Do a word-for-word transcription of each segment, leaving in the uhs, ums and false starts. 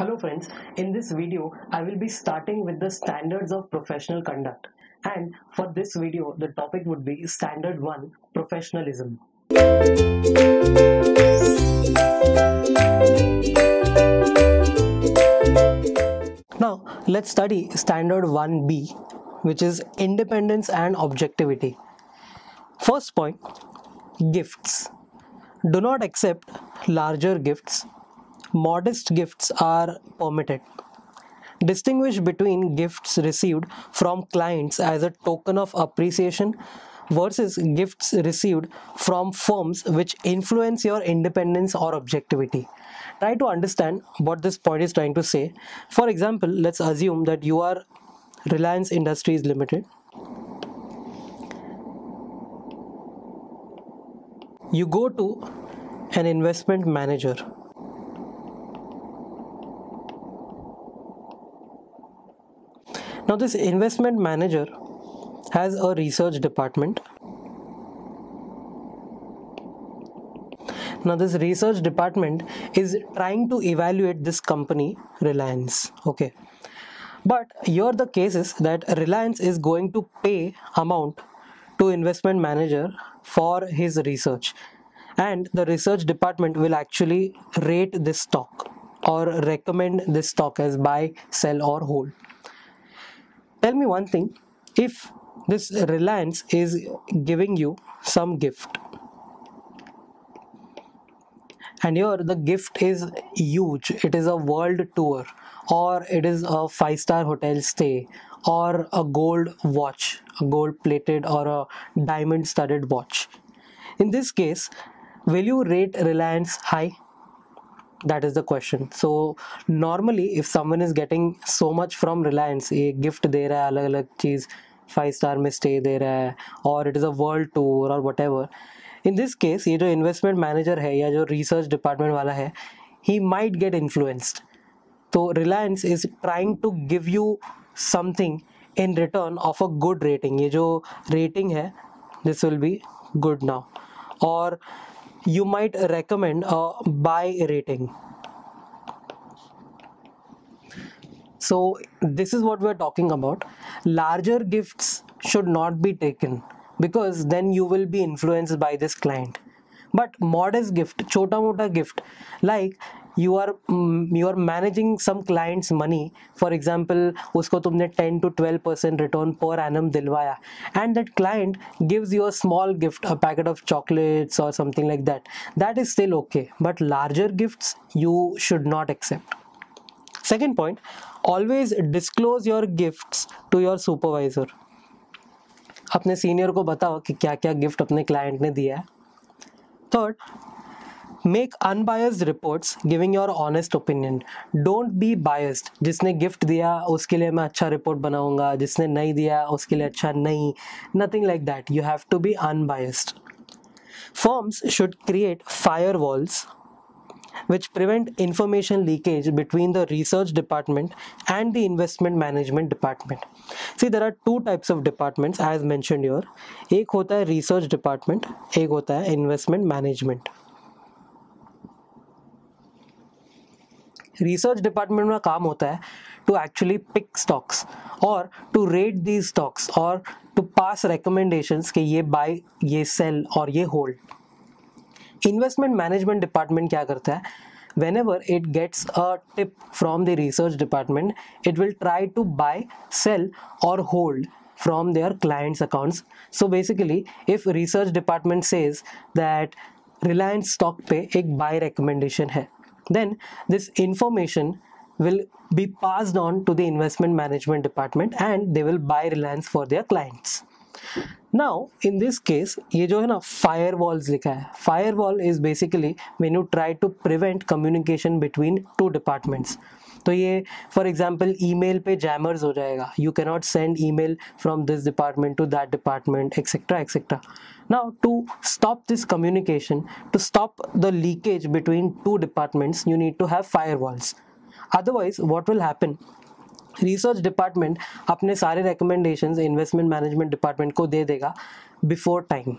Hello friends, in this video I will be starting with the standards of professional conduct, and for this video the topic would be Standard one Professionalism. Now let's study Standard one B, which is Independence and Objectivity. First point, gifts. Do not accept larger gifts. Modest gifts are permitted. Distinguish between gifts received from clients as a token of appreciation versus gifts received from firms which influence your independence or objectivity. Try to understand what this point is trying to say. For example, let's assume that you are Reliance Industries Limited. You go to an investment manager. Now this investment manager has a research department. Now this research department is trying to evaluate this company Reliance. Okay. But here the case is that Reliance is going to pay amount to investment manager for his research, and the research department will actually rate this stock or recommend this stock as buy, sell or hold. Tell me one thing, if this Reliance is giving you some gift, and here the gift is huge, it is a world tour, or it is a five-star hotel stay, or a gold watch, a gold-plated or a diamond-studded watch. In this case, will you rate Reliance high? That is the question. So normally if someone is getting so much from Reliance, a gift de raha hai, alag alag cheez, five star mein stay de raha hai, or it is a world tour or whatever. In this case, ye jo investment manager hai ya jo research department wala hai, he might get influenced. So Reliance is trying to give you something in return of a good rating. Ye jo rating hai, this will be good now. Or you might recommend a buy rating. So this is what we are talking about. Larger gifts should not be taken because then you will be influenced by this client. But modest gift, chota mota gift, like you are you are managing some client's money. For example, usko tumne ten to twelve percent return per annum dilwaya, and that client gives you a small gift, a packet of chocolates or something like that. That is still okay, but larger gifts you should not accept. Second point, always disclose your gifts to your supervisor. Apne senior ko batao ki kya kya gift apne client ne diya hai. Third, make unbiased reports giving your honest opinion. Don't be biased. जिसने gift दिया उसके लिए मैं अच्छा report बनाऊंगा, जिसने नहीं दिया उसके लिए अच्छा नहीं. Nothing like that. You have to be unbiased. Firms should create firewalls which prevent information leakage between the research department and the investment management department. See, there are two types of departments as mentioned here. एक होता है research department, एक होता है investment management. Research department में काम होता है to actually pick stocks or to rate these stocks or to pass recommendations कि ये buy, ये sell और ये hold. Investment management department क्या करता है? Whenever it gets a tip from the research department, it will try to buy, sell or hold from their clients' accounts. So basically, if research department says that Reliance stock पे एक buy recommendation है, then this information will be passed on to the investment management department and they will buy Reliance for their clients. Now in this case, ये जो है ना firewalls लिखा है. Firewall is basically when you try to prevent communication between two departments. तो ये for example email पे jammers हो जाएगा. You cannot send email from this department to that department, et cetera et cetera. Now to stop this communication, to stop the leakage between two departments, you need to have firewalls. Otherwise what will happen? Research department अपने सारे recommendations investment management department को दे देगा before time.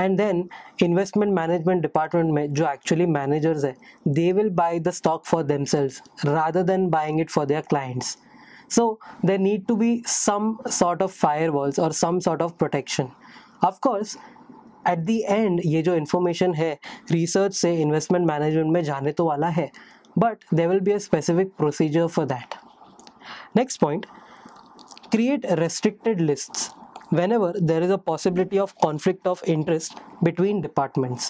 And then investment management department में जो actually managers है they will buy the stock for themselves rather than buying it for their clients. So there need to be some sort of firewalls or some sort of protection. Of course, at the end ये जो information है research से investment management में जाने तो वाला है, but there will be a specific procedure for that. Next point, create restricted lists whenever there is a possibility of conflict of interest between departments.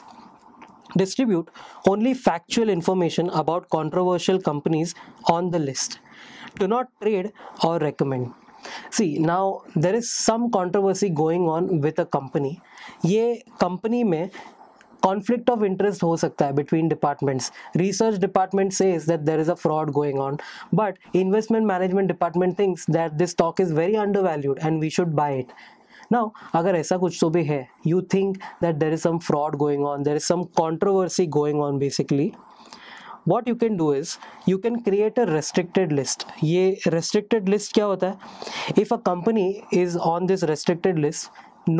Distribute only factual information about controversial companies on the list. Do not trade or recommend. See, now there is some controversy going on with a company. ये company में conflict of interest हो सकता है between departments. Research department says that there is a fraud going on, but investment management department thinks that this stock is very undervalued and we should buy it. Now, अगर ऐसा कुछ तो भी है, you think that there is some fraud going on, there is some controversy going on basically. What you can do is you can create a restricted list. ये restricted list क्या होता है? If a company is on this restricted list,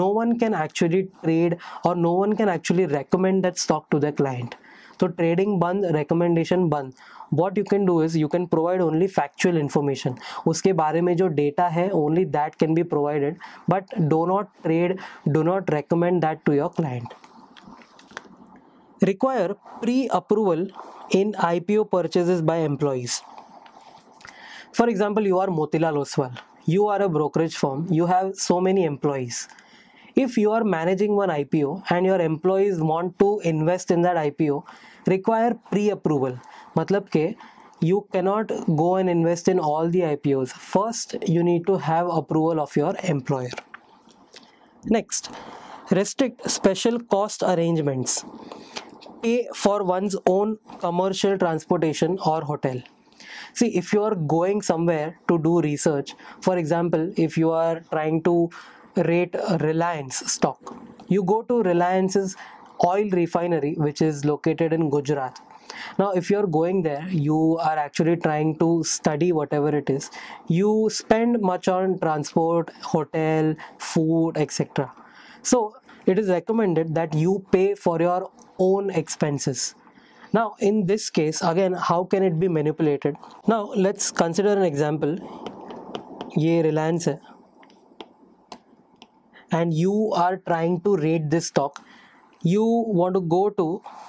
no one can actually trade or no one can actually recommend that stock to their client. So trading बंद, recommendation बंद. What you can do is you can provide only factual information. उसके बारे में जो data है only that can be provided, but do not trade, do not recommend that to your client. Require pre-approval in I P O purchases by employees. For example, you are Motilal Oswal. You are a brokerage firm. You have so many employees. If you are managing one I P O and your employees want to invest in that I P O, require pre-approval. मतलब के you cannot go and invest in all the I P Os. First, you need to have approval of your employer. Next, restrict special cost arrangements. Pay for one's own commercial transportation or hotel. See, if you are going somewhere to do research, for example, if you are trying to rate a Reliance stock, you go to Reliance's oil refinery, which is located in Gujarat. Now, if you are going there, you are actually trying to study whatever it is. You spend much on transport, hotel, food, et cetera. So, it is recommended that you pay for your own expenses. Now, in this case, again, how can it be manipulated? Now, let's consider an example. Ye Reliance hai, and you are trying to rate this stock. You want to go to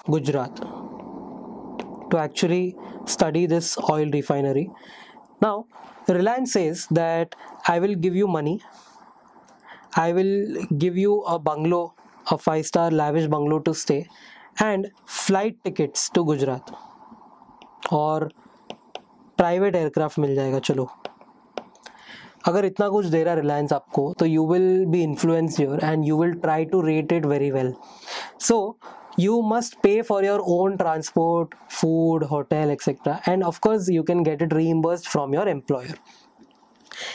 Gujarat to actually study this oil refinery. Now, Reliance says that I will give you money. I will give you a bungalow, a five-star lavish bungalow to stay and flight tickets to Gujarat और private aircraft मिल जाएगा. चलो, अगर इतना कुछ दे रहा Reliance आपको तो you will be influenced here and you will try to rate it very well. So you must pay for your own transport, food, hotel, et cetera. And of course you can get it reimbursed from your employer.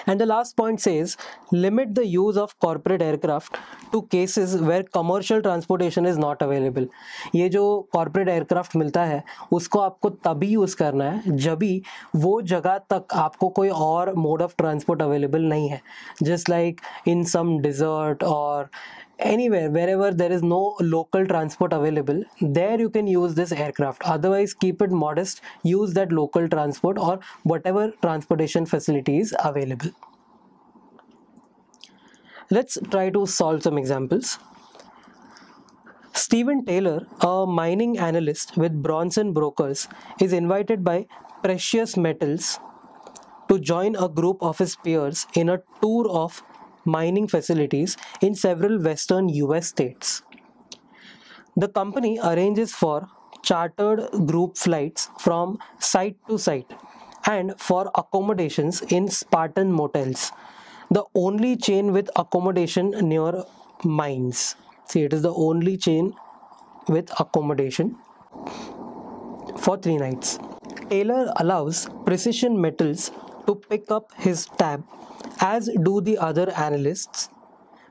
And the last point says, limit the use of corporate aircraft to cases where commercial transportation is not available. ये जो corporate aircraft मिलता है उसको आपको तभी use करना है जब भी वो जगह तक आपको कोई और mode of transport available नहीं है. Just like in some desert or anywhere, wherever there is no local transport available, there you can use this aircraft. Otherwise, keep it modest, use that local transport or whatever transportation facility is available. Let's try to solve some examples. Steven Taylor, a mining analyst with Bronson Brokers, is invited by Precision Metals to join a group of his peers in a tour of mining facilities in several western U S states. The company arranges for chartered group flights from site to site and for accommodations in Spartan motels, the only chain with accommodation near mines. See, it is the only chain with accommodation for three nights. Taylor allows Precision Metals to pick up his tab, as do the other analysts,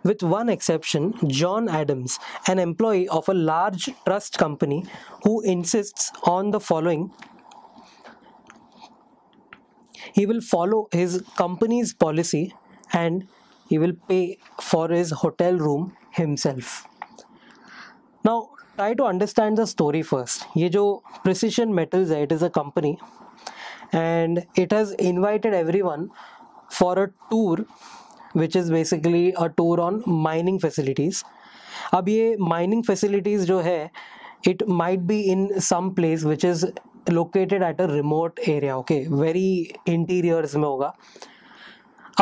with one exception, John Adams, an employee of a large trust company who insists on the following. He will follow his company's policy and he will pay for his hotel room himself. Now try to understand the story first. ये जो Precision Metals है, it is a company and it has invited everyone for a tour which is basically a tour on mining facilities. अब ये mining facilities जो है, it might be in some place which is located at a remote area, okay, very interiors में होगा.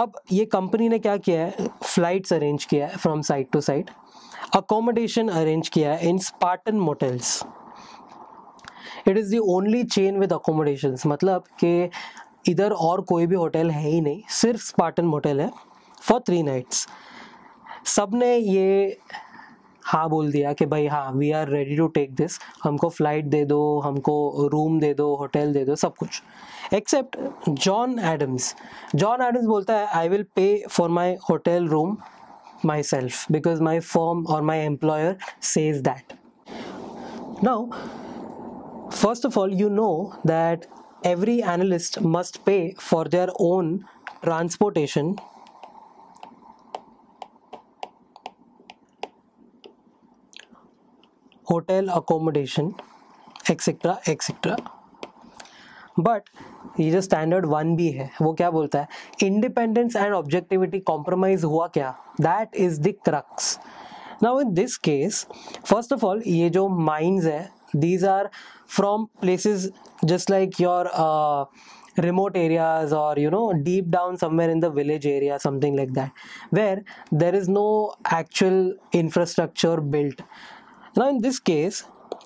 अब ये company ने क्या किया है, फ्लाइट्स अरेंज किया है from side to side, accommodation arrange किया है in Spartan motels. It is the only chain with accommodations, मतलब कि इधर और कोई भी होटल है ही नहीं, सिर्फ स्पार्टन मोटेल है फॉर थ्री नाइट्स. सब ने ये हाँ बोल दिया कि भाई हाँ we are ready to take this, हमको फ्लाइट दे दो, हमको रूम दे दो, होटल दे दो, सब कुछ. Except John Adams. John Adams बोलता है I will pay for my hotel room myself because my firm और my employer says that. Now first of all you know that every analyst must pay for their own transportation hotel accommodation etc etc. but ये जो standard one B है वो क्या बोलता है, independence and objectivity compromise हुआ क्या, that is the crux. now in this case first of all ये जो mines है these are from places just like your uh, remote areas or you know deep down somewhere in the village area, something like that where there is no actual infrastructure built. Now in this case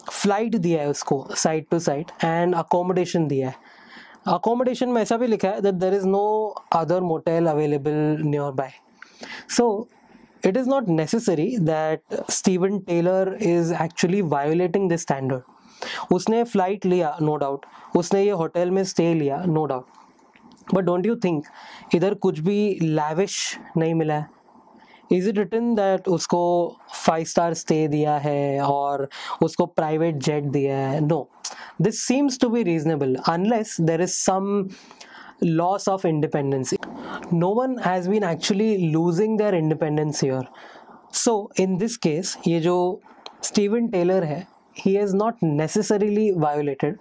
flight दिया है उसको side to side and accommodation दिया है. Accommodation में ऐसा भी लिखा है that there is no other motel available near by. So it is not necessary that Steven Taylor is actually violating this standard. उसने फ्लाइट लिया नो डाउट, उसने ये होटल में स्टे लिया no doubt, but don't you think इधर कुछ भी lavish नहीं मिला है. इज इट रिटन दैट उसको फाइव स्टार स्टे दिया है और उसको प्राइवेट जेट दिया है? No, this seems to be reasonable unless there is some loss of independence. No one has been actually losing their independence here. So in this case ये जो Steven Taylor है he has not necessarily violated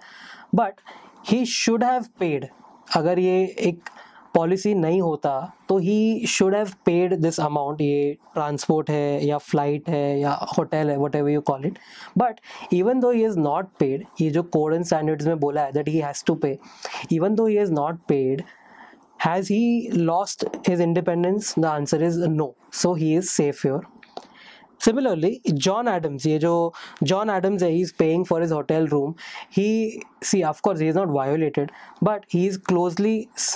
but he should have paid. अगर ये एक policy नहीं होता तो he should have paid this amount. ये ट्रांसपोर्ट है या फ्लाइट है या होटल है, whatever you call it, but even though he is not paid, ये जो कोड एंड स्टैंडर्ड्स में बोला है that he has to pay, even though he is not paid has he lost his independence? The answer is no. So he is safe your. Similarly John Adams, ये जो John Adams है he is paying for his hotel room. He see of course he is not violated but he is closely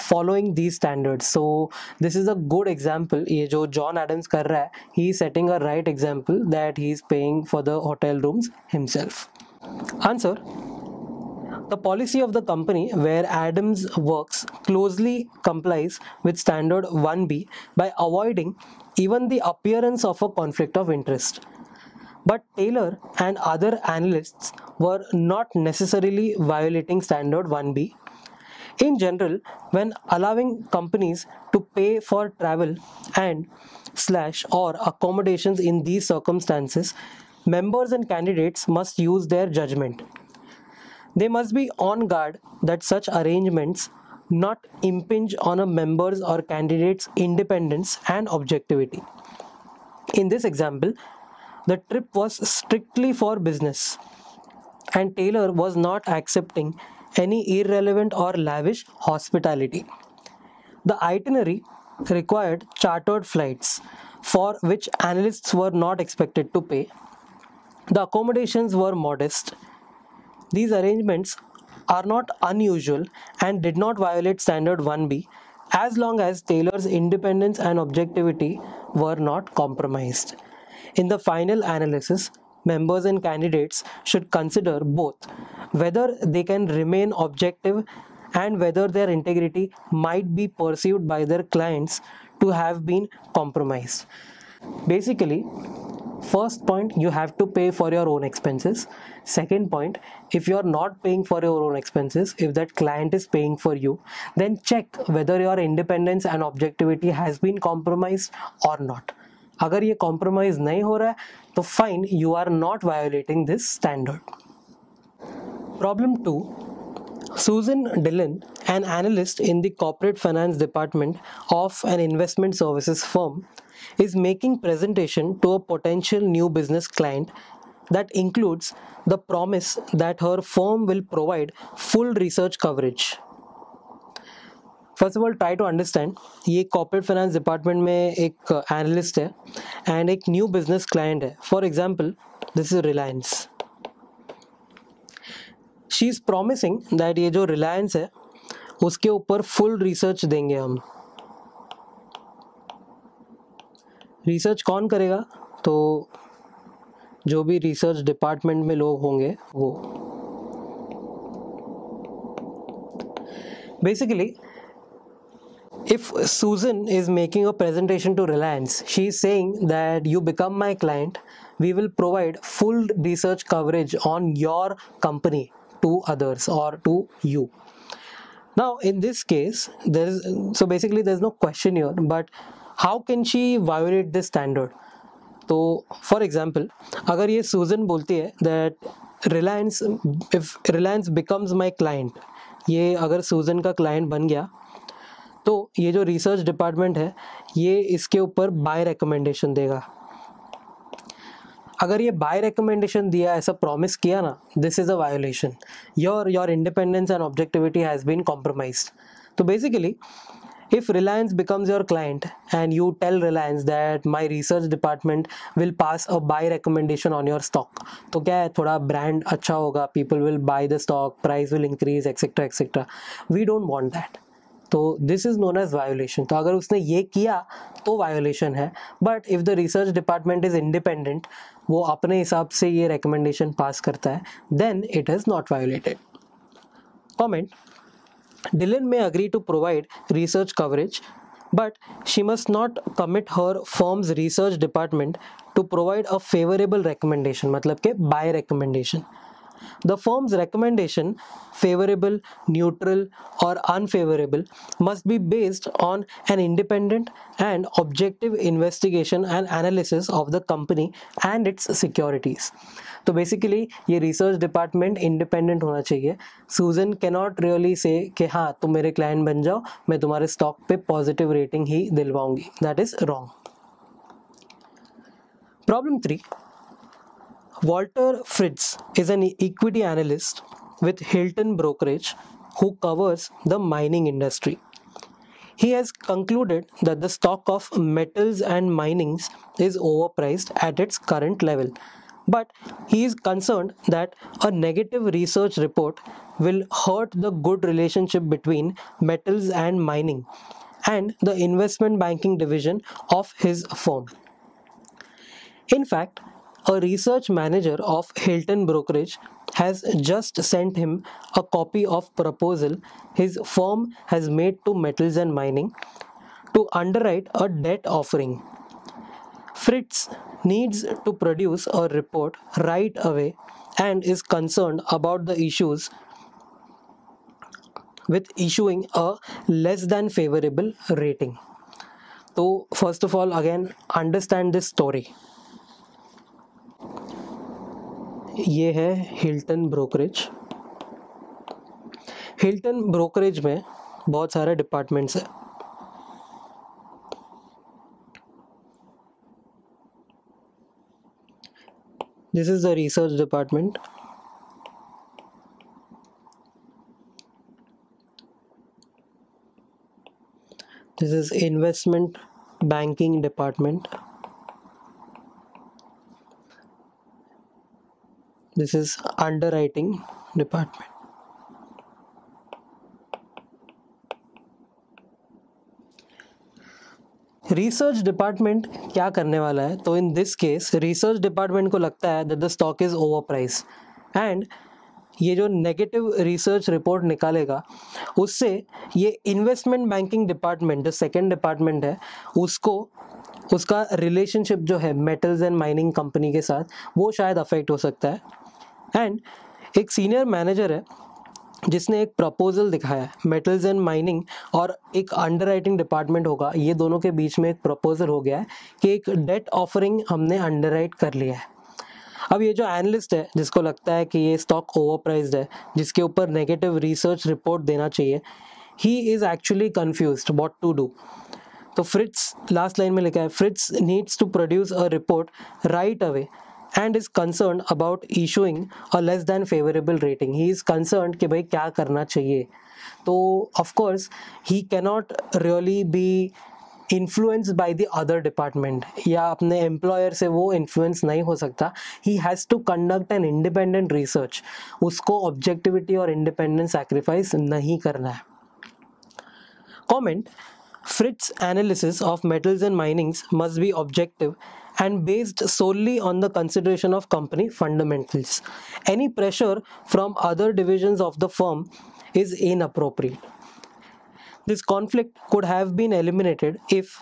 following these standards. So this is a good example. ये जो John Adams कर रहा है he is setting a right example that he is paying for the hotel rooms himself. Answer, the policy of the company where Adams works closely complies with standard one B by avoiding even the appearance of a conflict of interest. But Taylor and other analysts were not necessarily violating standard one B. In general, when allowing companies to pay for travel and slash or accommodations in these circumstances, members and candidates must use their judgment. They must be on guard that such arrangements not impinge on a member's or candidate's independence and objectivity. In this example, the trip was strictly for business, and Taylor was not accepting any irrelevant or lavish hospitality. The itinerary required chartered flights, for which analysts were not expected to pay. The accommodations were modest. These arrangements are not unusual and did not violate standard one B as long as Taylor's independence and objectivity were not compromised. In the final analysis, members and candidates should consider both whether they can remain objective and whether their integrity might be perceived by their clients to have been compromised. Basically, first point, you have to pay for your own expenses. Second point, if you are not paying for your own expenses, if that client is paying for you, then check whether your independence and objectivity has been compromised or not. अगर ये compromise नहीं हो रहा है तो fine, you are not violating this standard. Problem two, Susan Dillon, an analyst in the corporate finance department of an investment services firm, is making presentation to a potential new business client that includes the promise that her firm will provide full research coverage. First of all, try to understand, ये corporate finance department में एक analyst है and एक new business client है. For example, this is Reliance. She is promising that ये जो रिलायंस है उसके ऊपर फुल रिसर्च देंगे हम. रिसर्च कौन करेगा? तो जो भी रिसर्च डिपार्टमेंट में लोग होंगे वो. Basically if Susan is making a presentation to Reliance, she is saying that you become my client, we will provide full research coverage on your company to others or to you. Now in this case there is, so basically there is no question here, but how can she violate this standard? So for example, अगर ये Susan बोलती है that Reliance, if Reliance becomes my client, ये अगर Susan का client बन गया तो ये जो research department है ये इसके ऊपर buy recommendation देगा. अगर ये बाय रिकमेंडेशन दिया, ऐसा प्रॉमिस किया ना, this is a violation. Your your independence and objectivity has been compromised. तो basically if Reliance becomes your client and you tell Reliance that my research department will pass a buy recommendation on your stock, तो क्या है, थोड़ा brand अच्छा होगा, people will buy the stock, price will increase, etcetera etcetera. We don't want that. तो this is known as violation. तो अगर उसने ये किया तो वायोलेशन है. But if the research department is independent, वो अपने हिसाब से ये रिकमेंडेशन पास करता है, then it is not violated. Comment, Dillon may agree to provide research coverage but she must not commit her firm's research department to provide a favourable recommendation, मतलब के buy recommendation. The firm's recommendation, favorable, neutral or unfavorable, must be based on an independent and objective investigation and analysis of the company and its securities. तो basically ये research department independent होना चाहिए. Susan cannot really say कि हाँ तुम मेरे client बन जाओ, मैं तुम्हारे stock पे positive rating he दिलवाऊँगी. That is wrong. Problem three. Walter Fritz is an equity analyst with Hilton Brokerage who covers the mining industry. He has concluded that the stock of Metals and Mining is overpriced at its current level, but he is concerned that a negative research report will hurt the good relationship between Metals and Mining and the investment banking division of his firm. In fact, a research manager of Hilton Brokerage has just sent him a copy of proposal his firm has made to Metals and Mining to underwrite a debt offering. Fritz needs to produce a report right away and is concerned about the issues with issuing a less than favorable rating. So first of all, again understand this story. ये है Hilton brokerage. Hilton brokerage में बहुत सारे departments हैं. This is the research department. This is investment banking department. This is underwriting department. Research department क्या करने वाला है? तो in this case research department को लगता है that the stock is overpriced and ये जो negative research report निकालेगा उससे ये investment banking department, जो second department है, उसको उसका relationship जो है metals and mining company के साथ वो शायद affect हो सकता है. एंड एक सीनियर मैनेजर है जिसने एक प्रपोजल दिखाया है, मेटल्स एंड माइनिंग और एक अंडरराइटिंग डिपार्टमेंट होगा, ये दोनों के बीच में एक प्रपोजल हो गया है कि एक डेट ऑफरिंग हमने अंडरराइट कर लिया है। अब ये जो एनालिस्ट है जिसको लगता है कि ये स्टॉक ओवरप्राइज्ड है, जिसके ऊपर नेगेटिव रिसर्च रिपोर्ट देना चाहिए, he is actually confused what to do. तो फ्रिट्स लास्ट लाइन में लिखा है, Fritz needs to produce a report right away and is concerned about issuing a less than favorable rating. He is concerned कि भाई क्या करना चाहिए। तो of course he cannot really be influenced by the other department या अपने employer से वो influence नहीं हो सकता। He has to conduct an independent research. उसको objectivity और independence sacrifice नहीं करना है। Comment: Fritz's analysis of metals and minings must be objective and based solely on the consideration of company fundamentals. Any pressure from other divisions of the firm is inappropriate. This conflict could have been eliminated if,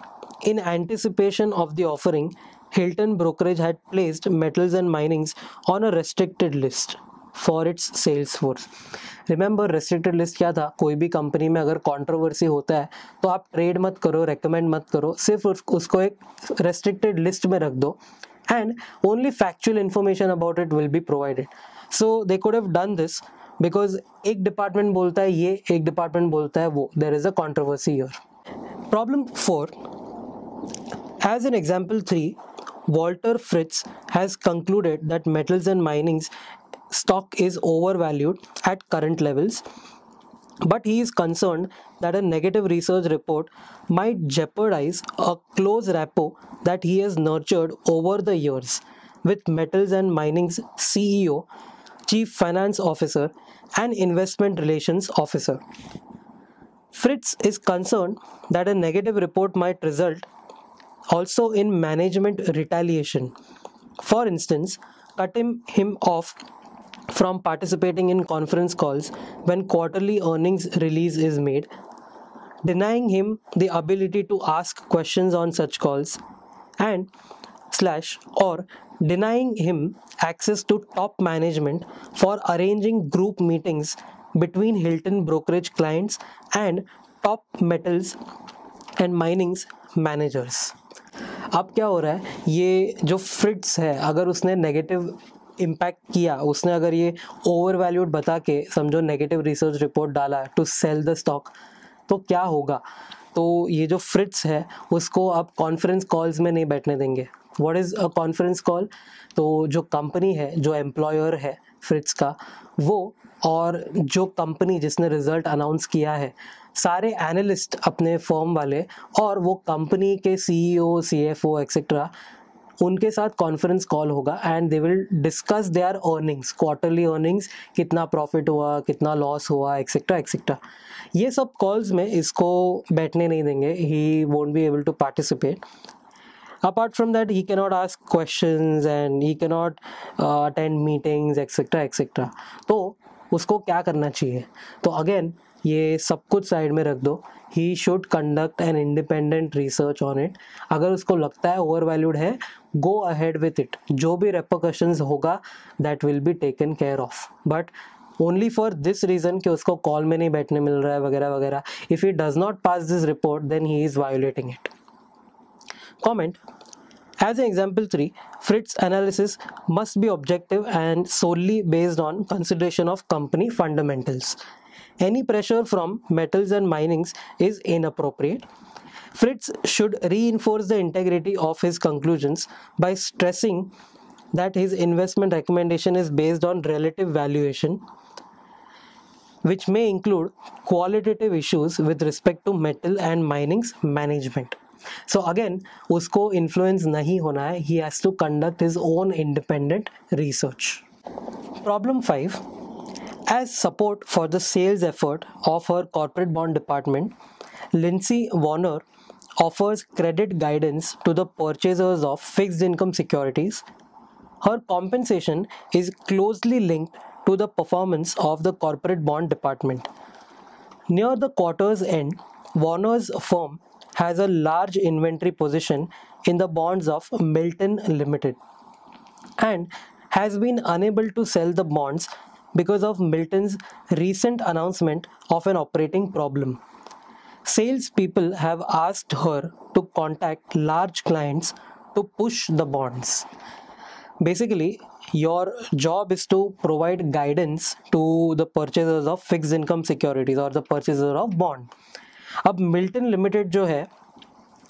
in anticipation of the offering, Hilton Brokerage had placed metals and minings on a restricted list for its sales force. Remember, restricted list क्या था? कोई भी company में अगर controversy होता है तो आप ट्रेड मत करो, रेकमेंड मत करो, सिर्फ उसको एक रेस्ट्रिक्टेड लिस्ट में रख दो and only factual information about it will be provided. So they could have done this because एक डिपार्टमेंट बोलता है ये, एक डिपार्टमेंट बोलता है वो। There is a controversy here. Problem four, as an example three, Walter Fritz has concluded that metals and minings stock is overvalued at current levels, but he is concerned that a negative research report might jeopardize a close rapport that he has nurtured over the years with metals and mining's C E O, chief finance officer and investment relations officer. Fritz is concerned that a negative report might result also in management retaliation. For instance, cutting him off from participating in conference calls when quarterly earnings release is made, denying him the ability to ask questions on such calls, and slash or denying him access to top management for arranging group meetings between Hilton Brokerage clients and top metals and mining's managers. अब क्या हो रहा है, ये जो फ्रिट्स है अगर उसने नेगेटिव इम्पैक्ट किया, उसने अगर ये ओवर वैल्यूड बता के समझो नेगेटिव रिसर्च रिपोर्ट डाला टू सेल द स्टॉक, तो क्या होगा? तो ये जो फ्रिट्स है उसको आप कॉन्फ्रेंस कॉल्स में नहीं बैठने देंगे। What is a conference call? तो जो कंपनी है, जो एम्प्लॉयर है फ्रिट्स का, वो और जो कंपनी जिसने रिज़ल्ट अनाउंस किया है, सारे एनालिस्ट अपने फर्म वाले और वो कंपनी के सीईओ, सीएफओ एक्सेट्रा, उनके साथ कॉन्फ्रेंस कॉल होगा and they will discuss their earnings, quarterly earnings, कितना प्रॉफिट हुआ, कितना लॉस हुआ, एक्सेट्रा एक्सेट्रा। ये सब कॉल्स में इसको बैठने नहीं देंगे। He won't be able to participate. Apart from that, he cannot ask questions and he cannot attend meetings etcetera etcetera. तो उसको क्या करना चाहिए? तो अगेन ये सब कुछ साइड में रख दो। He should conduct an independent research on it. अगर उसको लगता है ओवर वैल्यूड है, गो अहेड विथ इट। जो भी रेपरकशंस होगा that will be taken care of, but only for this reason कि उसको कॉल में नहीं बैठने मिल रहा है वगैरह वगैरह। If he does not pass this report then he is violating it. Comment: As an example three, Fritz's analysis must be objective and solely based on consideration of company fundamentals. Any pressure from metals and minings is inappropriate. Fritz should reinforce the integrity of his conclusions by stressing that his investment recommendation is based on relative valuation, which may include qualitative issues with respect to metal and mining's management. So again उसको influence नहीं होना है। He has to conduct his own independent research. Problem five, as support for the sales effort of her corporate bond department, Lindsey Warner offers credit guidance to the purchasers of fixed income securities. Her compensation is closely linked to the performance of the corporate bond department. Near the quarter's end, Warner's firm has a large inventory position in the bonds of Milton Limited and has been unable to sell the bonds because of Milton's recent announcement of an operating problem. Salespeople have asked her to contact large clients to push the bonds. Basically, your job is to provide guidance to the purchasers of fixed income securities or the purchaser of bond. अब Milton Limited जो है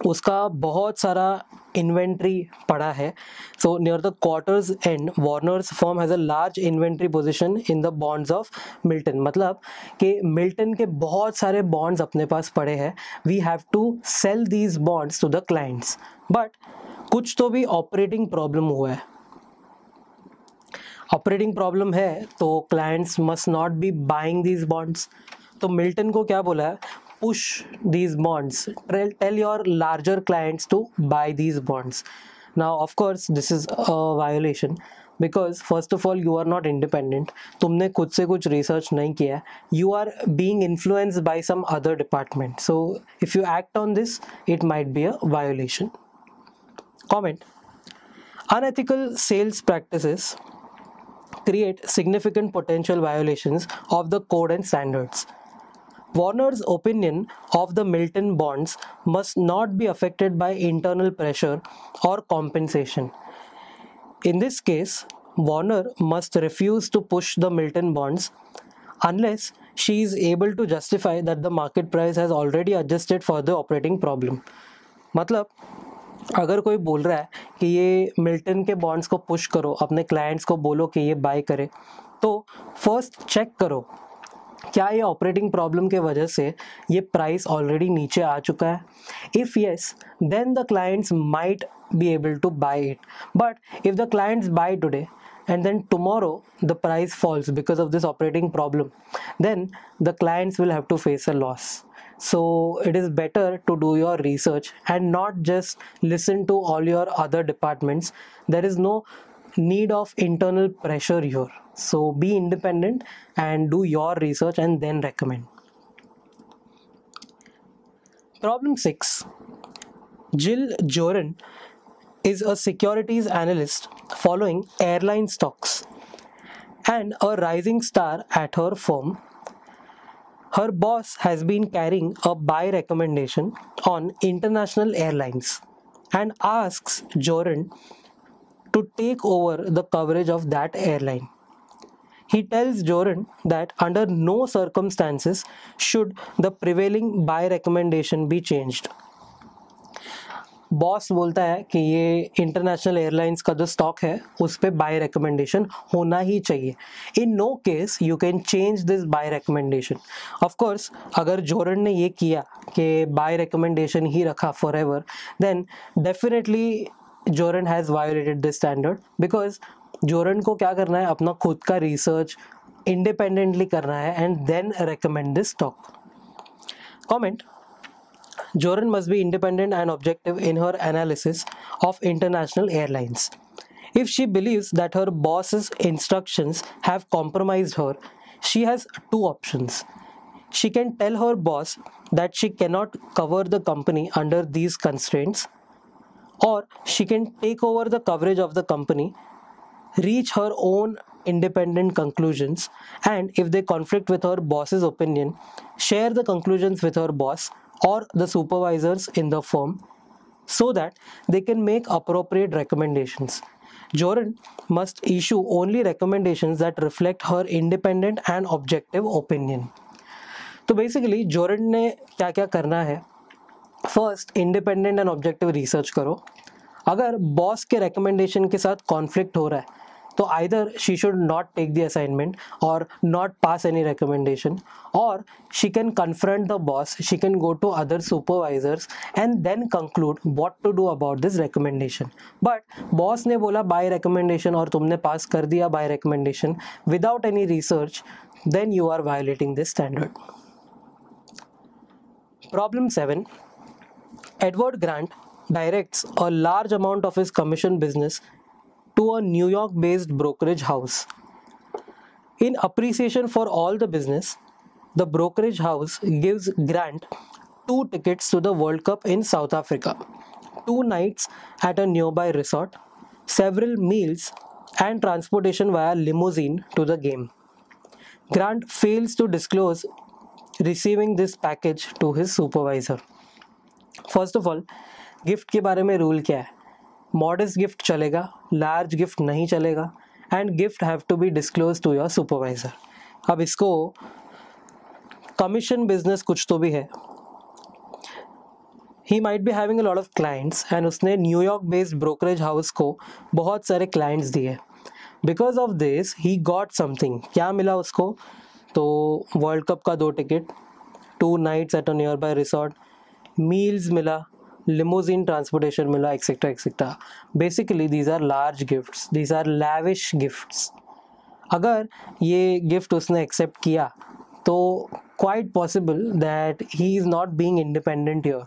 उसका बहुत सारा inventory पड़ा है. So near the quarter's end, Warner's firm has a large inventory position in the bonds of Milton. मतलब कि Milton के बहुत सारे bonds अपने पास पड़े हैं. We have to sell these bonds to the clients. But कुछ तो भी operating problem हुआ है. Operating problem है तो clients must not be buying these bonds. तो Milton को क्या बोला है? Push these bonds. Tell your larger clients to buy these bonds. Now, of course, this is a violation because first of all, you are not independent. तुमने खुद से कुछ research नहीं किया. You are being influenced by some other department. So, if you act on this, it might be a violation. Comment: unethical sales practices create significant potential violations of the code and standards. Warner's opinion of the Milton bonds must not be affected by internal pressure or compensation. In this case, Warner must refuse to push the Milton bonds unless she is able to justify that the market price has already adjusted for the operating problem. मतलब अगर कोई बोल रहा है कि ये Milton के bonds को push करो, अपने clients को बोलो कि ये buy करे, तो first check करो क्या ये ऑपरेटिंग प्रॉब्लम के वजह से ये प्राइस ऑलरेडी नीचे आ चुका है. If yes then the clients might be able to buy it. But if the clients buy today and then tomorrow the price falls because of this operating problem, then the clients will have to face a loss. So it is better to do your research and not just listen to all your other departments. There is no need of internal pressure here. So be independent and do your research and then recommend. Problem six. Jill Joran is a securities analyst following airline stocks and a rising star at her firm. Her boss has been carrying a buy recommendation on international airlines and asks Joran to take over the coverage of that airline. He tells Joran that under no circumstances should the prevailing buy recommendation be changed. Boss बोलता है कि ये international airlines का जो stock है उस पर bye recommendation होना ही चाहिए. In no case you can change this buy recommendation. Of course अगर जोरन ने ये किया कि बाय रिकमेंडेशन ही रखा forever, then definitely Joran has violated this standard because Joran को क्या करना है, अपना खुद का रिसर्च इंडिपेंडेंटली करना है and then recommend this stock. Comment: Joran must be independent and objective in her analysis of international airlines. If she believes that her boss's instructions have compromised her, she has two options. She can tell her boss that she cannot cover the company under these constraints, or she can take over the coverage of the company, reach her own independent conclusions, and if they conflict with her boss's opinion, share the conclusions with her boss or the supervisors in the firm so that they can make appropriate recommendations. Joran must issue only recommendations that reflect her independent and objective opinion. So basically Joran ने क्या क्या करना है? First, independent and objective research करो. अगर boss के recommendation के साथ conflict हो रहा है तो either she should not take the assignment or not pass any recommendation, or she can confront the boss, she can go to other supervisors and then conclude what to do about this recommendation. But boss ने बोला by recommendation और तुमने pass कर दिया by recommendation without any research, then you are violating this standard. Problem seven. Edward Grant directs a large amount of his commission business to a New York-based brokerage house. In appreciation for all the business, the brokerage house gives Grant two tickets to the World Cup in South Africa, two nights at a nearby resort, several meals, and transportation via limousine to the game. Grant fails to disclose receiving this package to his supervisor. First of all, gift के बारे में rule क्या है? Modest gift चलेगा, large gift नहीं चलेगा, and gift have to be disclose to your supervisor. अब इसको कमीशन बिजनेस कुछ तो भी है. He might be having a lot of clients and उसने न्यूयॉर्क बेस्ड ब्रोकरेज हाउस को बहुत सारे क्लाइंट्स दिए. Because of this he got something. क्या मिला उसको? तो वर्ल्ड कप का दो ticket, two nights at a nearby resort, meals मिला, limousine transportation mila, etc, etc. Basically these are large gifts, these are lavish gifts. Agar ye gift usne accept kiya to quite possible that he is not being independent here.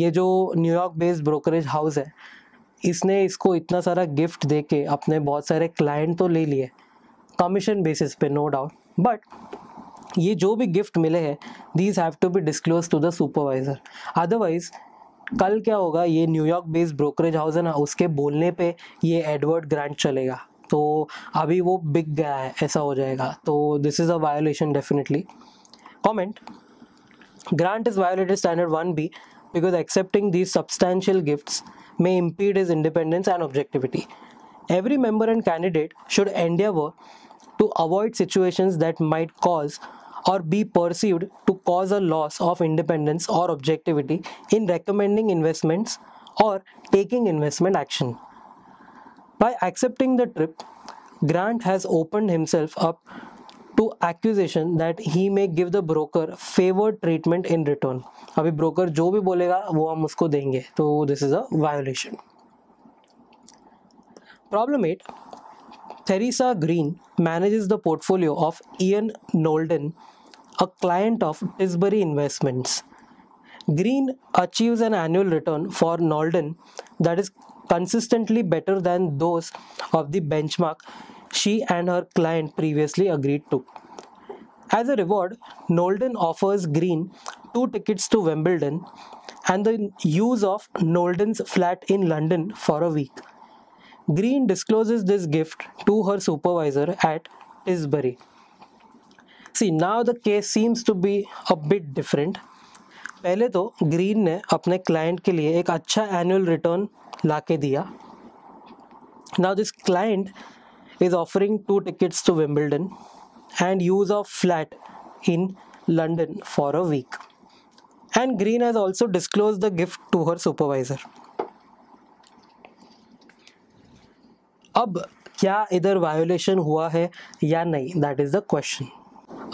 Ye jo New York based brokerage house hai, isne isko itna sara gift deke apne bahut sare client to le liye commission basis pe, no doubt, but ye jo bhi gift mile hai, these have to be disclosed to the supervisor. Otherwise कल क्या होगा, ये New York based brokerage house है ना, उसके बोलने पे ये एडवर्ड ग्रांट चलेगा, तो अभी वो बिक गया है ऐसा हो जाएगा. तो this is a violation definitely. Comment: Grant is violated standard one B because accepting these substantial gifts may impede his independence and objectivity. Every member and candidate should endeavour to avoid situations that might cause or be perceived to cause a loss of independence or objectivity in recommending investments or taking investment action. By accepting the trip, Grant has opened himself up to accusation that he may give the broker favored treatment in return. Abhi broker jo bhi bolega wo hum usko denge. So this is a violation. Problem eight. Theresa Green manages the portfolio of Ian Nolden, a client of Tisbury Investments. Green achieves an annual return for Nolden that is consistently better than those of the benchmark she and her client previously agreed to. As a reward, Nolden offers Green two tickets to Wimbledon and the use of Nolden's flat in London for a week. Green discloses this gift to her supervisor at Tisbury. See, now the case seems to be a bit different. पहले तो green ने अपने client के लिए एक अच्छा annual return ला के दिया. Now this client is offering two tickets to Wimbledon and use of flat in London for a week. And Green has also disclosed the gift to her supervisor. अब क्या इधर वायोलेशन हुआ है या नहीं, that is the question.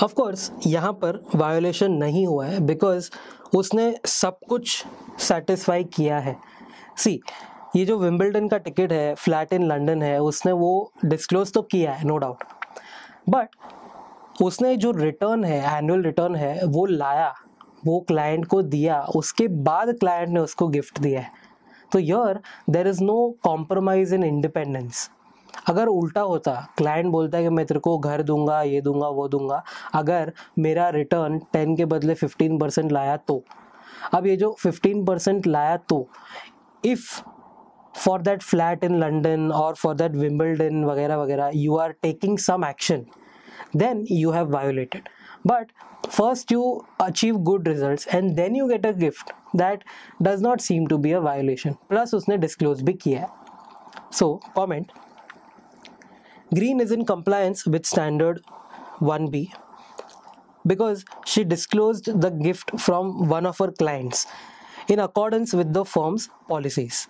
Of course यहाँ पर violation नहीं हुआ है बिकॉज उसने सब कुछ सेटिस्फाई किया है. सी, ये जो विम्बल्डन का टिकट है, फ्लैट इन लंदन है, उसने वो डिस्क्लोज तो किया है, नो डाउट, बट उसने जो रिटर्न है, एनुअल रिटर्न है, वो लाया, वो क्लाइंट को दिया, उसके बाद क्लाइंट ने उसको गिफ्ट दिया है. तो यार there is no compromise in independence. अगर उल्टा होता, क्लाइंट बोलता है कि मैं तेरे को घर दूंगा, ये दूंगा, वो दूंगा, अगर मेरा रिटर्न टेन के बदले फिफ्टीन परसेंट लाया तो, अब ये जो फिफ्टीन परसेंट लाया तो, if for that flat in London और फॉर दैट विम्बल्डन वगैरह वगैरह you are taking some action, then you have violated. But first you achieve good results and then you get a gift. That does not seem to be a violation. Plus उसने disclose भी किया. So comment: Green is in compliance with standard one B because she disclosed the gift from one of her clients in accordance with the firm's policies.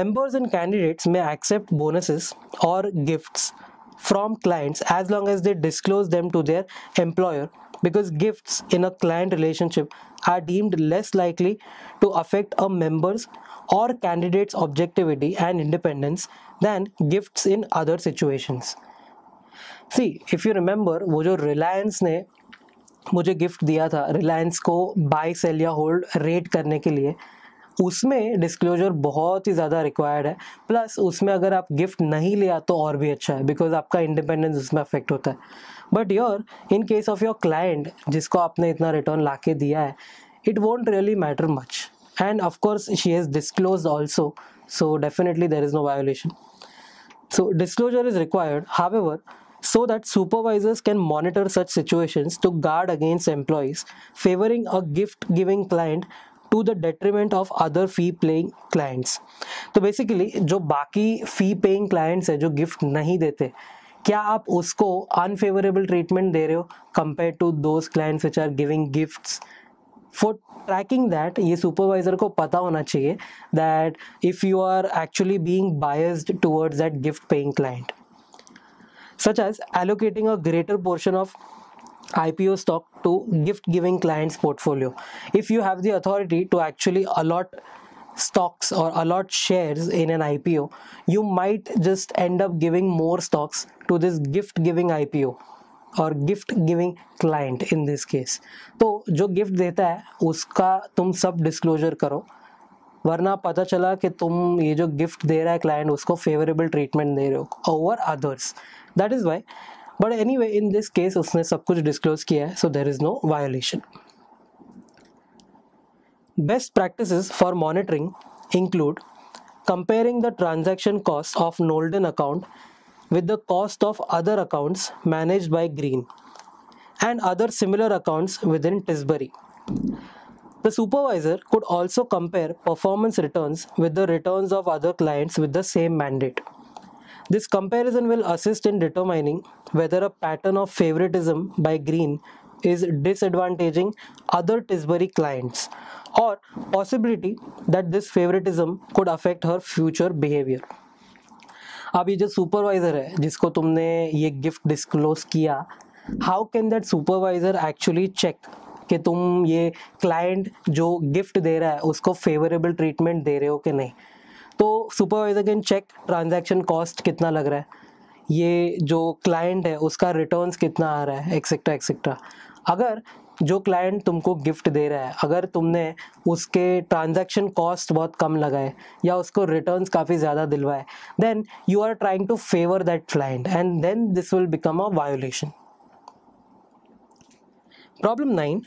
Members and candidates may accept bonuses or gifts from clients as long as they disclose them to their employer because gifts in a client relationship are deemed less likely to affect a member's or candidate's objectivity and independence than gifts in other situations. See, if you remember, वो जो Reliance ने मुझे gift दिया था, Reliance को buy, sell या hold rate करने के लिए, उसमें डिस्क्लोजर बहुत ही ज़्यादा रिक्वायर्ड है. प्लस उसमें अगर आप गिफ्ट नहीं लिया तो और भी अच्छा है बिकॉज आपका इंडिपेंडेंस उसमें अफेक्ट होता है. But your in case of your client जिसको आपने इतना रिटर्न ला के दिया है, it won't really matter much and of course she has disclose also, so definitely there is no violation. So disclosure is required. However so that supervisors can monitor such situations to guard against employees favoring a gift-giving client to the detriment of other fee-paying clients. तो basically जो बाकी fee-paying clients है जो gift नहीं देते, क्या आप उसको unfavorable treatment दे रहे हो compared to those clients which are giving gifts? For tracking that, ये supervisor को पता होना चाहिए that if you are actually being biased towards that gift-paying client, such as allocating a greater portion of I P O stock to gift-giving clients' portfolio. If you have the authority to actually allot stocks or allot shares in an I P O, you might just end up giving more stocks to this gift-giving I P O or gift-giving client in this case. तो जो gift देता है उसका तुम सब disclosure करो, वरना पता चला कि तुम ये जो gift दे रहा है client उसको favorable treatment दे रहे हो over others. That is why. But anyway, in this case उसने सब कुछ disclose किया है, so there is no violation. Best practices for monitoring include comparing the transaction cost of Nolden account with the cost of other accounts managed by Green and other similar accounts within Tisbury. The supervisor could also compare performance returns with the returns of other clients with the same mandate. This comparison will assist in determining whether a pattern of favoritism by Green is disadvantaging other Tisbury clients or possibility that this favoritism could affect her future behavior. अब ये जो supervisor है जिसको तुमने ये gift disclose किया, how can that supervisor actually check कि तुम ये client जो gift दे रहा है उसको favorable treatment दे रहे हो कि नहीं? तो supervisor can check transaction cost कितना लग रहा है, ये जो क्लाइंट है उसका रिटर्न्स कितना आ रहा है, एक्सेट्रा एक्सेट्रा. अगर जो क्लाइंट तुमको गिफ्ट दे रहा है, अगर तुमने उसके ट्रांजैक्शन कॉस्ट बहुत कम लगाए या उसको रिटर्न्स काफ़ी ज़्यादा दिलवाए, then you are trying to favour that client and then this will become a violation. Problem nine.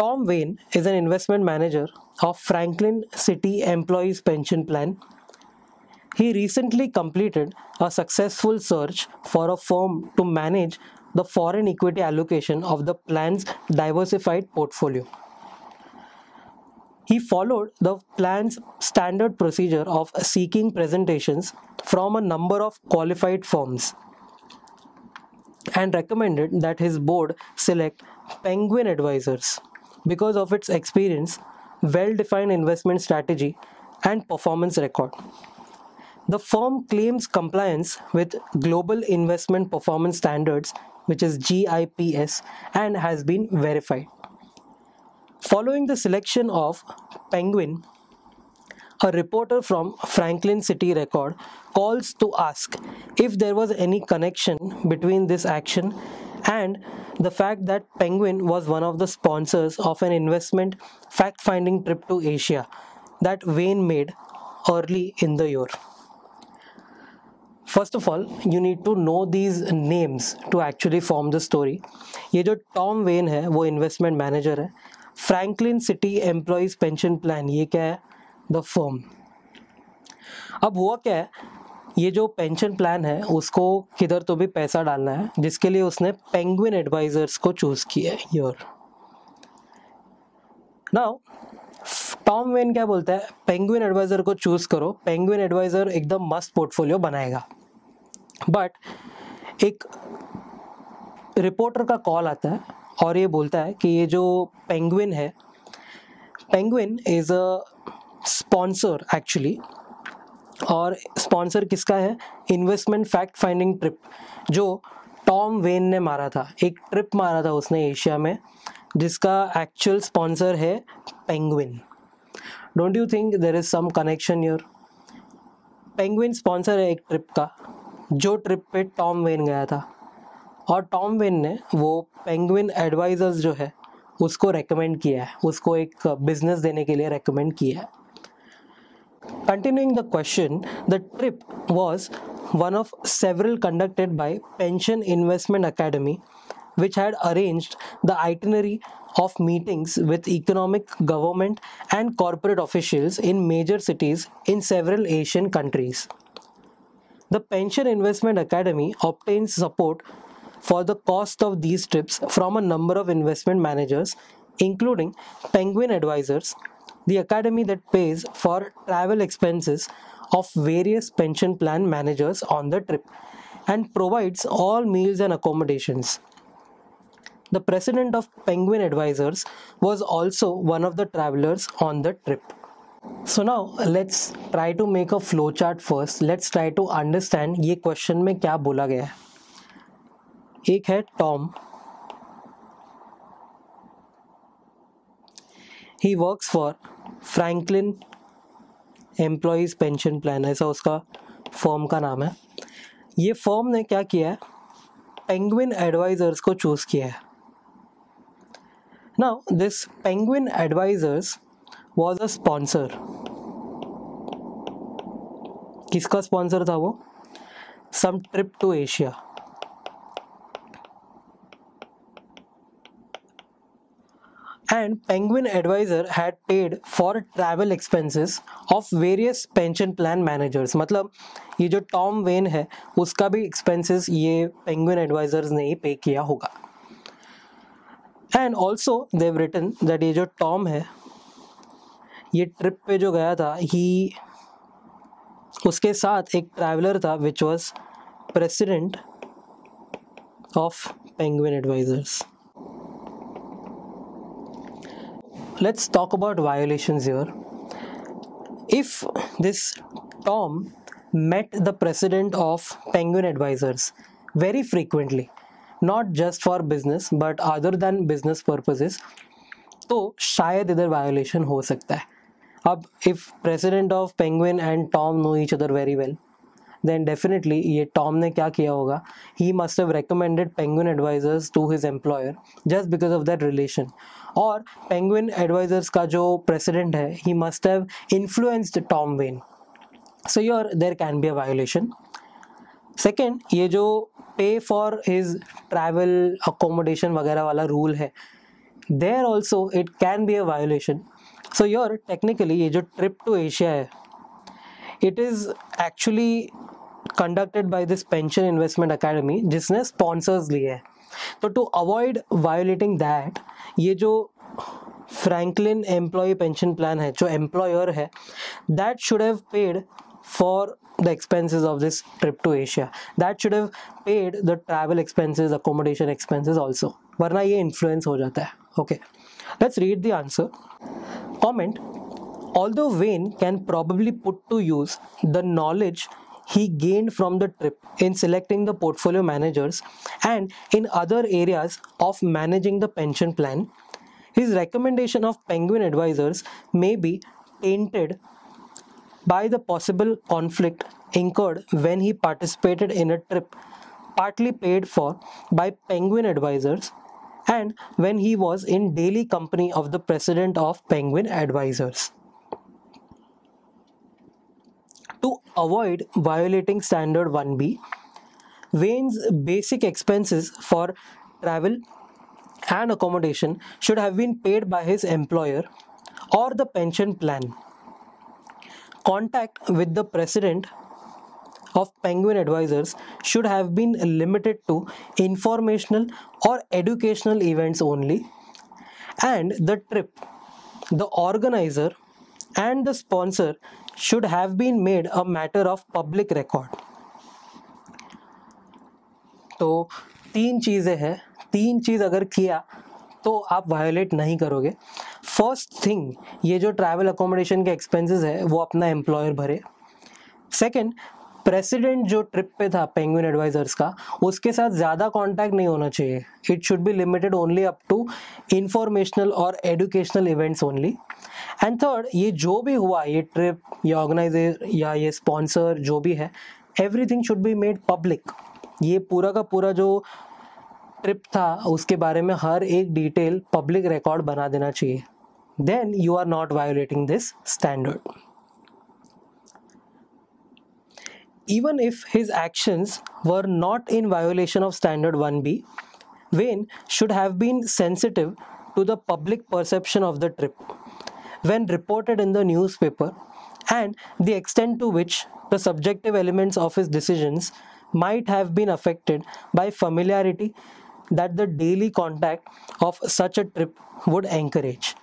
Tom Wayne is an investment manager of Franklin City Employees Pension Plan. He recently completed a successful search for a firm to manage the foreign equity allocation of the plan's diversified portfolio. He followed the plan's standard procedure of seeking presentations from a number of qualified firms and recommended that his board select Penguin Advisors because of its experience, well-defined investment strategy and performance record. The firm claims compliance with Global Investment Performance Standards, which is G I P S, and has been verified. Following the selection of Penguin, a reporter from Franklin City Record calls to ask if there was any connection between this action and the fact that Penguin was one of the sponsors of an investment fact-finding trip to Asia that Wayne made early in the year. First of all, you need to know these names to actually form the story. ये जो Tom Wayne है वो investment manager है. Franklin City employees pension plan, ये क्या है? The firm. अब हुआ क्या है, ये जो पेंशन प्लान है उसको किधर तो भी पैसा डालना है, जिसके लिए उसने पेंगुइन एडवाइजर्स को चूज़ किया है. योर नाउ टॉम वेन क्या बोलता है, पेंगुइन एडवाइज़र को चूज़ करो, पेंगुइन एडवाइज़र एकदम मस्त पोर्टफोलियो बनाएगा. बट एक रिपोर्टर का कॉल आता है और ये बोलता है कि ये जो पेंगुइन है, Penguin is a sponsor actually, और स्पॉन्सर किसका है? इन्वेस्टमेंट फैक्ट फाइंडिंग ट्रिप जो टॉम वेन ने मारा था. एक ट्रिप मारा था उसने एशिया में, जिसका एक्चुअल स्पॉन्सर है Penguin. Don't you think there is some connection your? Penguin sponsor है एक ट्रिप का, जो ट्रिप पे टॉम वेन गया था, और टॉम वेन ने वो पेंगुइन एडवाइजर्स जो है उसको रेकमेंड किया है, उसको एक बिजनेस देने के लिए रेकमेंड किया है. Continuing the question, the trip was one of several conducted by Pension Investment Academy, which had arranged the itinerary of meetings with economic, government and corporate officials in major cities in several Asian countries. The Pension Investment Academy obtains support for the cost of these trips from a number of investment managers, including Penguin Advisors, the academy that pays for travel expenses of various pension plan managers on the trip and provides all meals and accommodations. The president of Penguin Advisors was also one of the travelers on the trip. So now let's try to make a flowchart first. Let's try to understand ये question में क्या बोला गया है. एक है Tom. He works for Franklin Employees Pension Plan, ऐसा उसका फॉर्म का नाम है. ये फॉर्म ने क्या किया है, पेंगुइन एडवाइजर्स को चूज़ किया है. Now this Penguin Advisors was a sponsor. किसका स्पॉन्सर था वो, some trip to Asia. And Penguin Advisor had paid for travel expenses of various pension plan managers. मतलब ये जो Tom Wayne है उसका भी expenses ये Penguin Advisors ने ही pay किया होगा. And also they've written that ये जो Tom है ये trip पे जो गया था, he उसके साथ एक traveler था which was president of Penguin Advisors. Let's talk about violations here. If this Tom met the president of Penguin Advisors very frequently, not just for business but other than business purposes, तो शायद इधर violation हो सकता है. अब if president of Penguin and Tom know each other very well, then definitely ये Tom ने क्या किया होगा, he must have recommended Penguin Advisors to his employer just because of that relation. और Penguin Advisors का जो president है, he must have influenced Tom Wayne. So here there can be a violation. Second, ये जो pay for his travel accommodation वगैरह वाला rule है, there also it can be a violation. So here technically ये जो trip to Asia है, it is actually conducted by this Pension Investment Academy जिसने sponsors लिए हैं. तो to avoid violating that, ये जो Franklin Employee Pension Plan है जो employer है, that should have paid for the expenses of this trip to Asia. That should have paid the travel expenses, accommodation expenses also. वरना ये influence हो जाता है. Okay, let's read the answer. Comment. Although Wayne can probably put to use the knowledge he gained from the trip in selecting the portfolio managers and in other areas of managing the pension plan, his recommendation of Penguin Advisors may be tainted by the possible conflict incurred when he participated in a trip partly paid for by Penguin Advisors and when he was in daily company of the president of Penguin Advisors. To avoid violating Standard one B, Wayne's basic expenses for travel and accommodation should have been paid by his employer or the pension plan. Contact with the president of Penguin Advisors should have been limited to informational or educational events only, and the trip, the organizer, and the sponsor should have been made a matter of public record. तो तीन चीज़ें हैं, तीन चीज़ अगर किया तो आप violet नहीं करोगे. फर्स्ट थिंग, ये जो ट्रैवल अकोमोडेशन के एक्सपेंसेस है वो अपना एम्प्लॉयर भरे. सेकंड, प्रेसिडेंट जो ट्रिप पे था पेंगुइन एडवाइजर्स का, उसके साथ ज़्यादा कांटेक्ट नहीं होना चाहिए. It should be limited only up to informational और educational events only. And third, ये जो भी हुआ, ये ट्रिप या ऑर्गेनाइजर या ये स्पॉन्सर जो भी है, everything should be made public. ये पूरा का पूरा जो ट्रिप था उसके बारे में हर एक डिटेल पब्लिक रिकॉर्ड बना देना चाहिए. Then you are not violating this standard. Even if his actions were not in violation of Standard one B, Wayne should have been sensitive to the public perception of the trip when reported in the newspaper and the extent to which the subjective elements of his decisions might have been affected by familiarity that the daily contact of such a trip would encourage.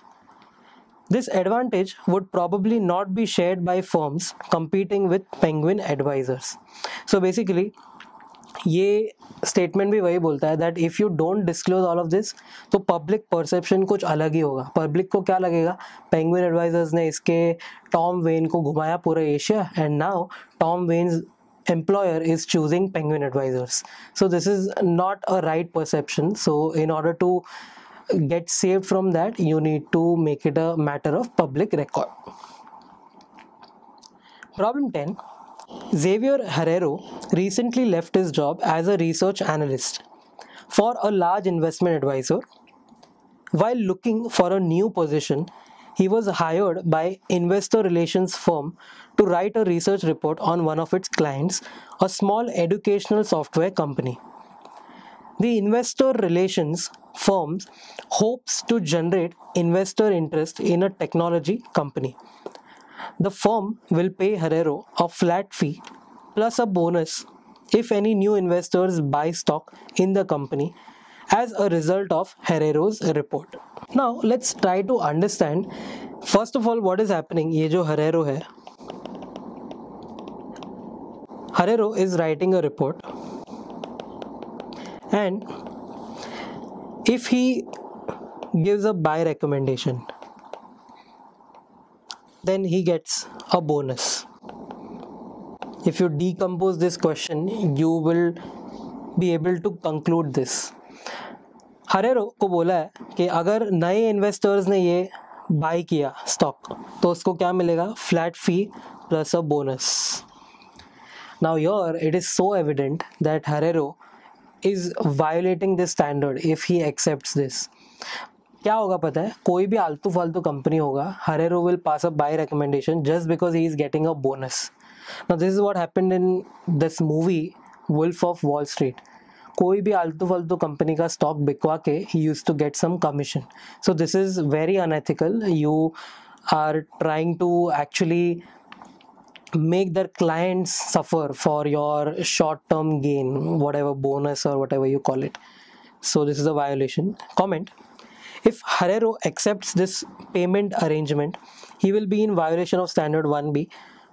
This advantage would probably not be shared by firms competing with Penguin Advisors. So basically, ये statement भी वही बोलता है that if you don't disclose all of this, तो public perception कुछ अलग ही होगा. Public को क्या लगेगा? Penguin Advisors ने इसके Tom Wayne को घुमाया पूरा Asia and now Tom Wayne's employer is choosing Penguin Advisors. So this is not a right perception. So in order to get saved from that, you need to make it a matter of public record. Problem ten. Xavier Herrero recently left his job as a research analyst for a large investment advisor. While looking for a new position, he was hired by investor relations firm to write a research report on one of its clients, a small educational software company. The investor relations firm hopes to generate investor interest in a technology company. The firm will pay Herrero a flat fee plus a bonus if any new investors buy stock in the company as a result of Herrero's report. Now let's try to understand first of all what is happening. ये जो Herrero है, Herrero is writing a report, and if he gives a buy recommendation, then he gets a bonus. If you decompose this question, you will be able to conclude this. Herrero को बोला है कि अगर नए investors ने ये by किया stock तो उसको क्या मिलेगा? Flat fee plus a bonus. Now here it is so evident that Herrero is violating this standard if he accepts this. क्या होगा पता है? कोई भी आलतू फालतू कंपनी होगा, Herrero will pass a buy recommendation just because he is getting a bonus. Now this is what happened in this movie Wolf of Wall Street. कोई भी आलतू फालतू कंपनी का स्टॉक बिकवा के he used to get some commission. So this is very unethical. You are trying to actually make their clients suffer for your short-term gain, whatever bonus or whatever you call it. So this is a violation. Comment. If Herrero accepts this payment arrangement, he will be in violation of Standard one B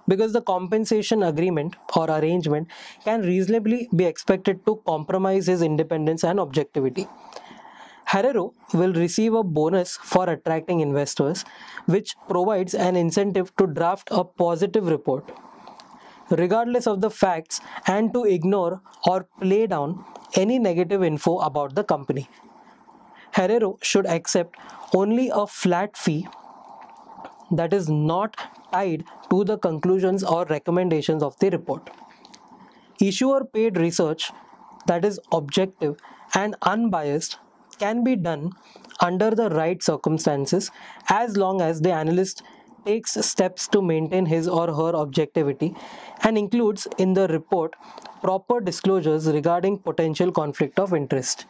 because the compensation agreement or arrangement can reasonably be expected to compromise his independence and objectivity. Herrero will receive a bonus for attracting investors, which provides an incentive to draft a positive report, regardless of the facts, and to ignore or play down any negative info about the company. Herrero should accept only a flat fee that is not tied to the conclusions or recommendations of the report. Issuer paid research that is objective and unbiased can be done under the right circumstances as long as the analyst takes steps to maintain his or her objectivity and includes in the report proper disclosures regarding potential conflict of interest.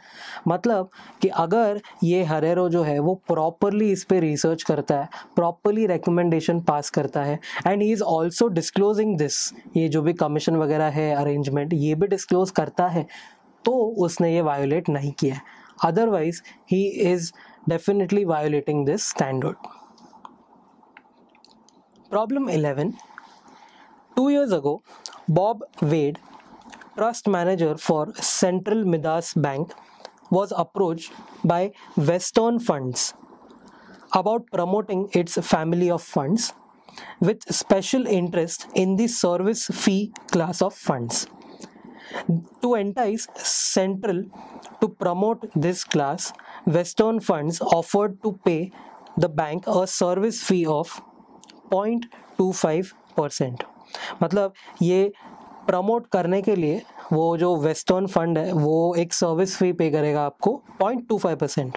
मतलब कि अगर ये Herrero जो है वो properly इस पर research करता है, properly recommendation pass करता है, and he is also disclosing this, ये जो भी commission वगैरह है arrangement ये भी disclose करता है, तो उसने ये violate नहीं किया है. Otherwise he is definitely violating this standard. Problem eleven. Two years ago, Bob Wade, trust manager for Central Midas Bank, was approached by Western Funds about promoting its family of funds with special interest in the service fee class of funds. To entice Central to promote this class, Western Funds offered to pay the bank a service fee of zero point two five percent. मतलब ये promote करने के लिए वो जो western fund है वो एक सर्विस फी पे करेगा आपको zero point two five percent.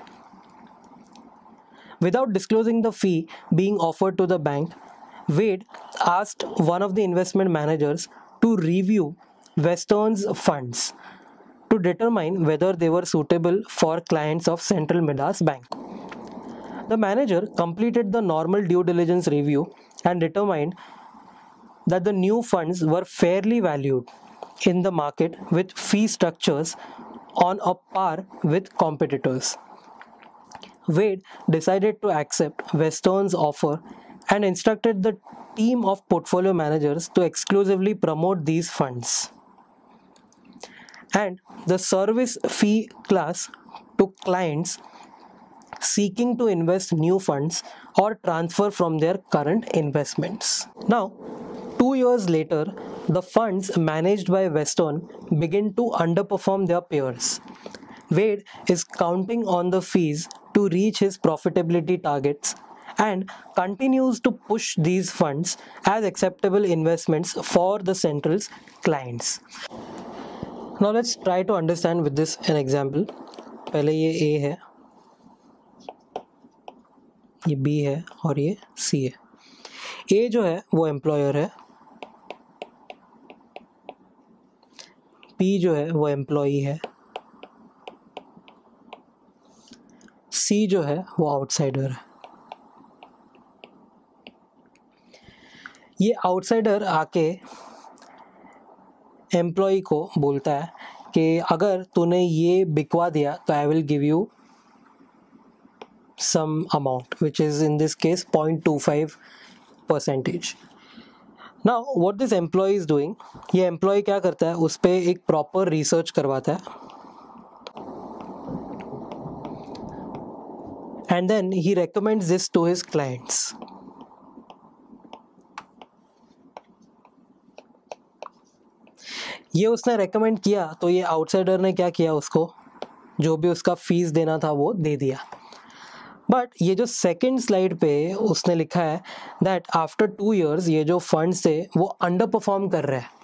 Without disclosing the fee being offered to the bank, Wade asked one of the investment managers to review Western's funds to determine whether they were suitable for clients of Central Midas Bank. The manager completed the normal due diligence review and determined that the new funds were fairly valued in the market with fee structures on a par with competitors. Wade decided to accept Western's offer and instructed the team of portfolio managers to exclusively promote these funds. And the service fee class took clients seeking to invest new funds or transfer from their current investments. Now, two years later, the funds managed by Western begin to underperform their peers. Wade is counting on the fees to reach his profitability targets and continues to push these funds as acceptable investments for the Central's clients. Now let's try to understand with this an example. पहले ये A है, ये B है और ये C है. A जो है वो एम्प्लॉयर है, P जो है वो एम्प्लॉई है, C जो है वो आउटसाइडर है. ये आउटसाइडर आके एम्प्लॉई को बोलता है कि अगर तूने ये बिकवा दिया तो I will give you some amount which is in this case point two five percentage. Now what this employee is doing, ये एम्प्लॉई क्या करता है, उस पर एक प्रॉपर रिसर्च करवाता है and then he recommends this to his clients. ये उसने रेकमेंड किया तो ये आउटसाइडर ने क्या किया, उसको जो भी उसका फीस देना था वो दे दिया. बट ये जो सेकंड स्लाइड पे उसने लिखा है दैट आफ्टर टू इयर्स ये जो फंड्स थे वो अंडर परफॉर्म कर रहे हैं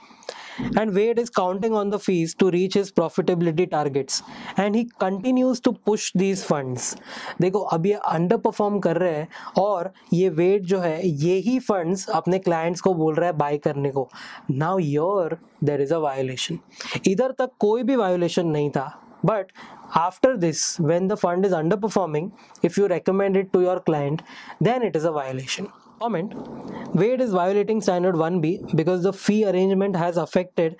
and Wade is counting on the fees to reach his profitability targets and he continues to push these funds. देखो अब ये अंडर परफॉर्म कर रहे हैं और ये वेड जो है ये ही फंड्स अपने क्लाइंट्स को बोल रहा है बाय करने को. Now your there is a violation. इधर तक कोई भी वायोलेशन नहीं था, but after this when the fund is underperforming if you recommend it to your client then it is a violation. Comment: Wade is violating standard one B because the fee arrangement has affected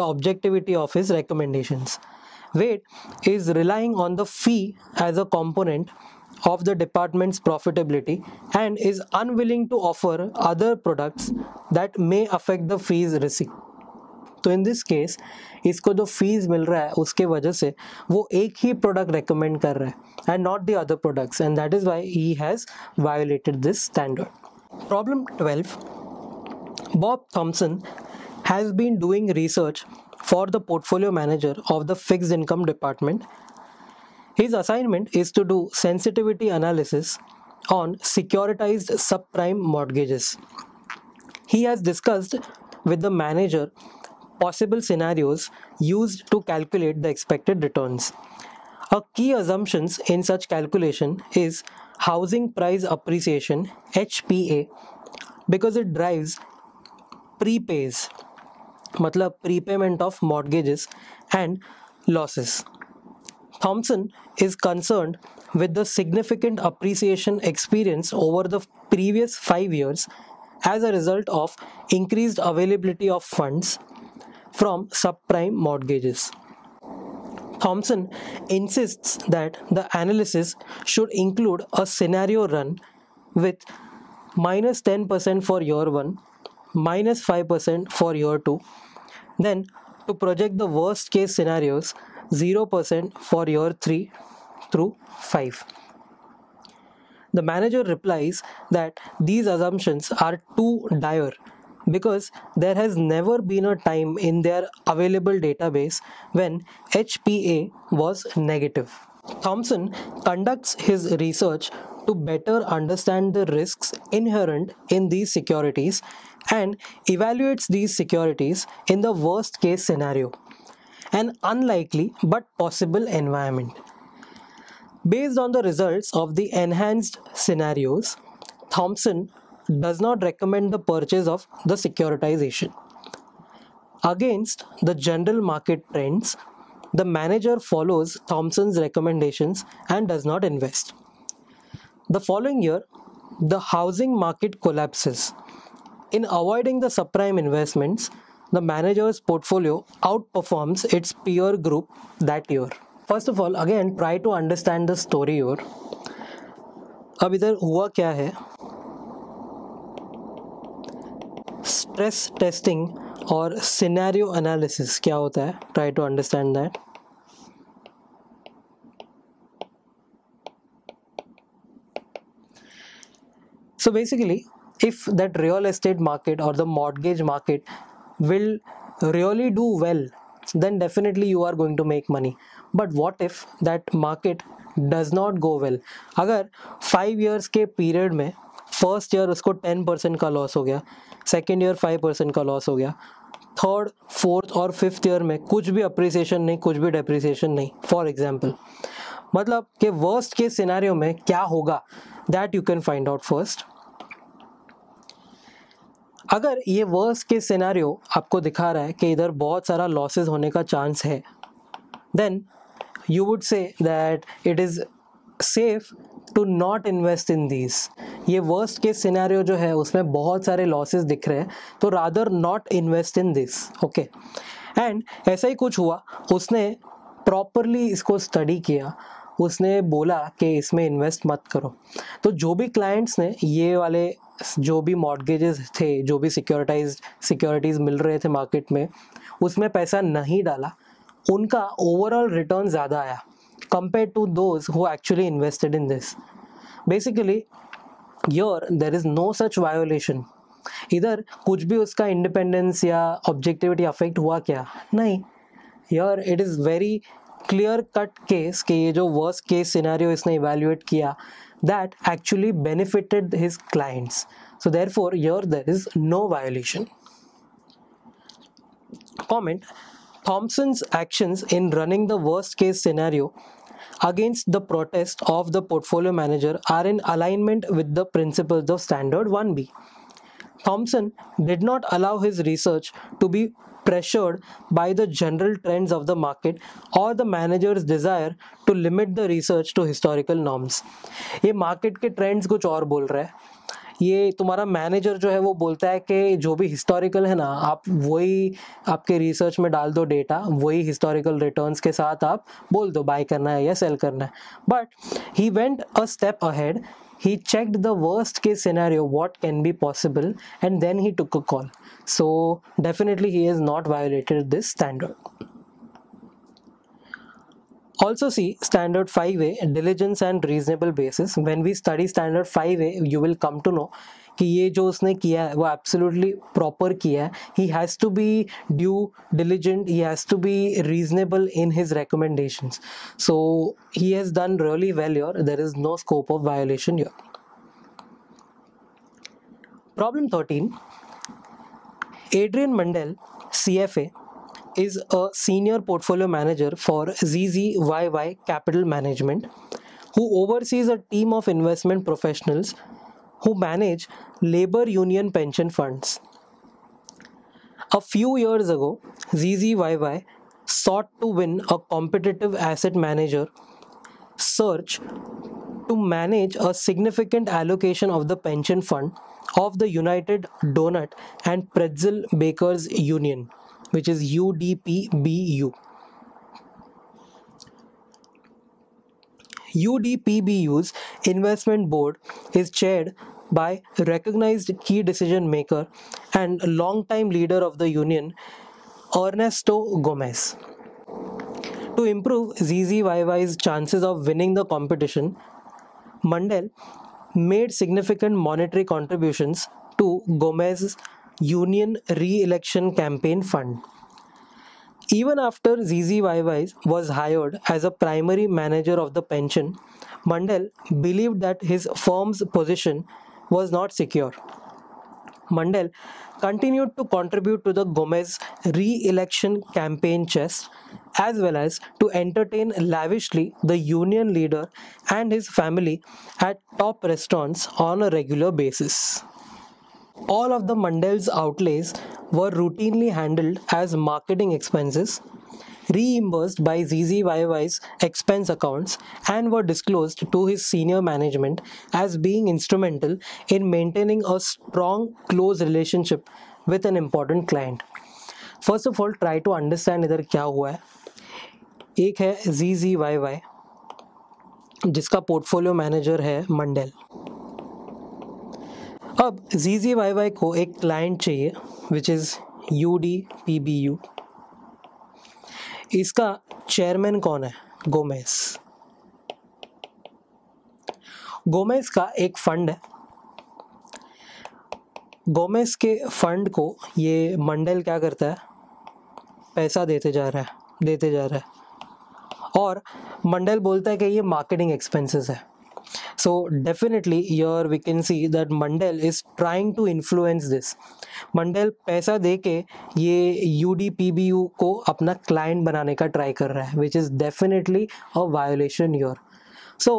the objectivity of his recommendations. Wade is relying on the fee as a component of the department's profitability and is unwilling to offer other products that may affect the fees receipt. तो इन this case इसको जो fees मिल रहा है उसके वजह से वो एक ही प्रोडक्ट रेकमेंड कर रहा है and not the other products and that is why he has violated this standard. Problem twelve. Bob Thomson has been doing research for the portfolio manager of the fixed income department. His assignment is to do sensitivity analysis on securitised subprime mortgages. He has discussed with the manager possible scenarios used to calculate the expected returns. A key assumptions in such calculation is housing price appreciation H P A because it drives prepays, matlab prepayment of mortgages and losses. Thompson is concerned with the significant appreciation experienced over the previous five years as a result of increased availability of funds from subprime mortgages. Thompson insists that the analysis should include a scenario run with minus ten percent for year one, minus five percent for year two, then to project the worst case scenarios zero percent for year three through five. The manager replies that these assumptions are too dire because there has never been a time in their available database when H P A was negative. Thompson conducts his research to better understand the risks inherent in these securities and evaluates these securities in the worst case scenario, an unlikely but possible environment. Based on the results of the enhanced scenarios, Thompson does not recommend the purchase of the securitization. Against the general market trends, the manager follows Thompson's recommendations and does not invest. The following year, the housing market collapses In avoiding the subprime investments, the manager's portfolio outperforms its peer group that year. First of all, again, try to understand the story here. अब इधर हुआ क्या है? Stress testing और scenario analysis क्या होता है? Try to understand that. So basically, if that real estate market or the mortgage market will really do well, then definitely you are going to make money. But what if that market does not go well? अगर five years के period में first year उसको ten percent का loss हो गया, second year five percent का loss हो गया, थर्ड फोर्थ और फिफ्थ ईयर में कुछ भी अप्रिसिएशन नहीं, कुछ भी डेप्रिसिएशन नहीं, फॉर एग्जाम्पल, मतलब कि वर्स्ट केस सिनेरियो में क्या होगा that you can find out first. अगर ये वर्स्ट केस सिनेरियो आपको दिखा रहा है कि इधर बहुत सारा लॉसेस होने का चांस है, then you would say that it is safe to not invest in these. ये वर्स्ट केस सिनेरियो जो है उसमें बहुत सारे लॉसेस दिख रहे हैं, तो rather not invest in this. Okay, and ऐसा ही कुछ हुआ. उसने प्रॉपरली इसको स्टडी किया, उसने बोला कि इसमें इन्वेस्ट मत करो. तो जो भी क्लाइंट्स ने ये वाले जो भी मॉर्गेजेस थे, जो भी सिक्योरिटाइज सिक्योरिटीज़ मिल रहे थे मार्केट में, उसमें पैसा नहीं डाला, उनका ओवरऑल रिटर्न ज़्यादा आया compare to those who actually invested in this. Basically your there is no such violation. इधर कुछ भी उसका इंडिपेंडेंस या ऑब्जेक्टिविटी अफेक्ट हुआ क्या? नहीं यार. It is very clear cut case कि ये जो वर्स्ट केस सिनेरियो इसने इवेल्युएट किया, that actually benefited his clients. So therefore here there is no violation. Comment: Thomson's actions in running the worst case scenario against the protest of the portfolio manager are in alignment with the principles of Standard I(B). Thompson did not allow his research to be pressured by the general trends of the market or the manager's desire to limit the research to historical norms. ये market के trends कुछ और बोल रहा है. ये तुम्हारा manager जो है वो बोलता है कि जो भी historical है ना, आप वही आपके research में डाल दो data, वही historical returns के साथ आप बोल दो buy करना है या sell करना है. But he went a step ahead. He checked the worst case scenario, what can be possible, and then he took a call. So definitely he has not violated this standard. Also see Standard five A, Diligence and Reasonable Basis. When we study Standard five A, you will come to know कि ये जो उसने किया है वो absolutely proper किया है. He has to be due diligent, he has to be reasonable in his recommendations. So he has done really well your. There is no scope of violation your. Problem thirteen. Adrian Mandel C F A is a senior portfolio manager for Z Z Y Y Capital Management who oversees a team of investment professionals who manage labor union pension funds. A few years ago, Z Z Y Y sought to win a competitive asset manager search to manage a significant allocation of the pension fund of the United Donut and Pretzel Bakers Union, which is U D P B U. U D P B U's investment board is chaired by recognized key decision maker and long-time leader of the union, Ernesto Gomez. To improve Z Z Y Y's chances of winning the competition, Mandel made significant monetary contributions to Gomez's union re-election campaign fund. Even after Z Z Y Y was hired as a primary manager of the pension, Mandel believed that his firm's position was not secure. Mandel continued to contribute to the Gomez re-election campaign chest, as well as to entertain lavishly the union leader and his family at top restaurants on a regular basis. All of the Mandel's outlays were routinely handled as marketing expenses. reimbursed by Z Z Y Y's expense accounts and were disclosed to his senior management as being instrumental in maintaining a strong, close relationship with an important client. First of all, try to understand इधर क्या हुआ है. एक है Z Z Y Y जिसका portfolio manager है Mandel. अब Z Z Y Y को एक क्लाइंट चाहिए which is U D P B U. इसका चेयरमैन कौन है? गोमेज. गोमेज का एक फंड है. गोमेज के फंड को ये मंडेल क्या करता है? पैसा देते जा रहा है, देते जा रहा है और मंडेल बोलता है कि ये मार्केटिंग एक्सपेंसेस है. So definitely here we can see that Mandel is trying to influence this. Mandel पैसा दे के ये U D P B U को अपना client बनाने का try कर रहा है, which is definitely a violation here. So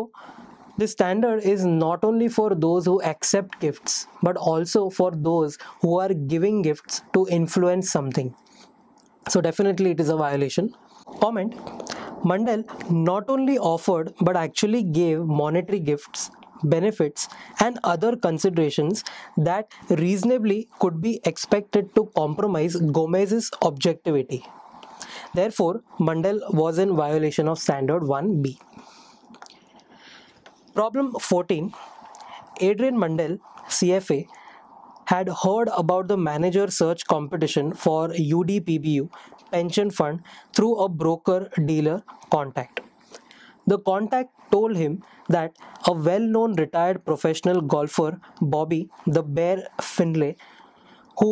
the standard is not only for those who accept gifts, but also for those who are giving gifts to influence something. So definitely it is a violation. Comment. Mandel not only offered but actually gave monetary gifts, benefits and other considerations that reasonably could be expected to compromise Gomez's objectivity. Therefore, Mandel was in violation of Standard I(B). Problem fourteen. Adrian Mandel, C F A, had heard about the manager search competition for U D P B U pension fund through a broker-dealer contact. The contact told him that a well-known retired professional golfer, Bobby the Bear Finley, who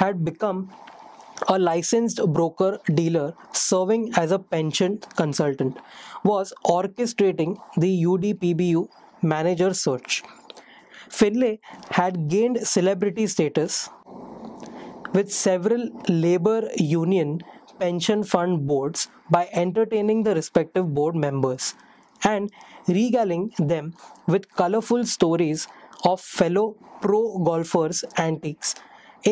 had become a licensed broker-dealer serving as a pension consultant, was orchestrating the U D P B U manager search. Finlay had gained celebrity status with several labor union pension fund boards by entertaining the respective board members and regaling them with colorful stories of fellow pro golfers' antics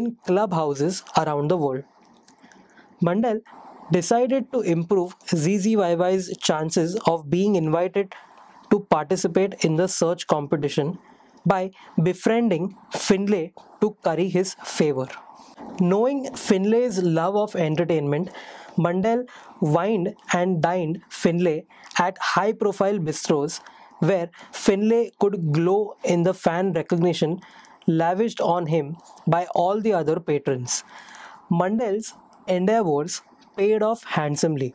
in clubhouses around the world. Mandel decided to improve Z Z Y Y's chances of being invited to participate in the search competition by befriending Finlay to curry his favor. Knowing Finlay's love of entertainment, Mandel wined and dined Finlay at high-profile bistros where Finlay could glow in the fan recognition lavished on him by all the other patrons. Mandel's endeavours paid off handsomely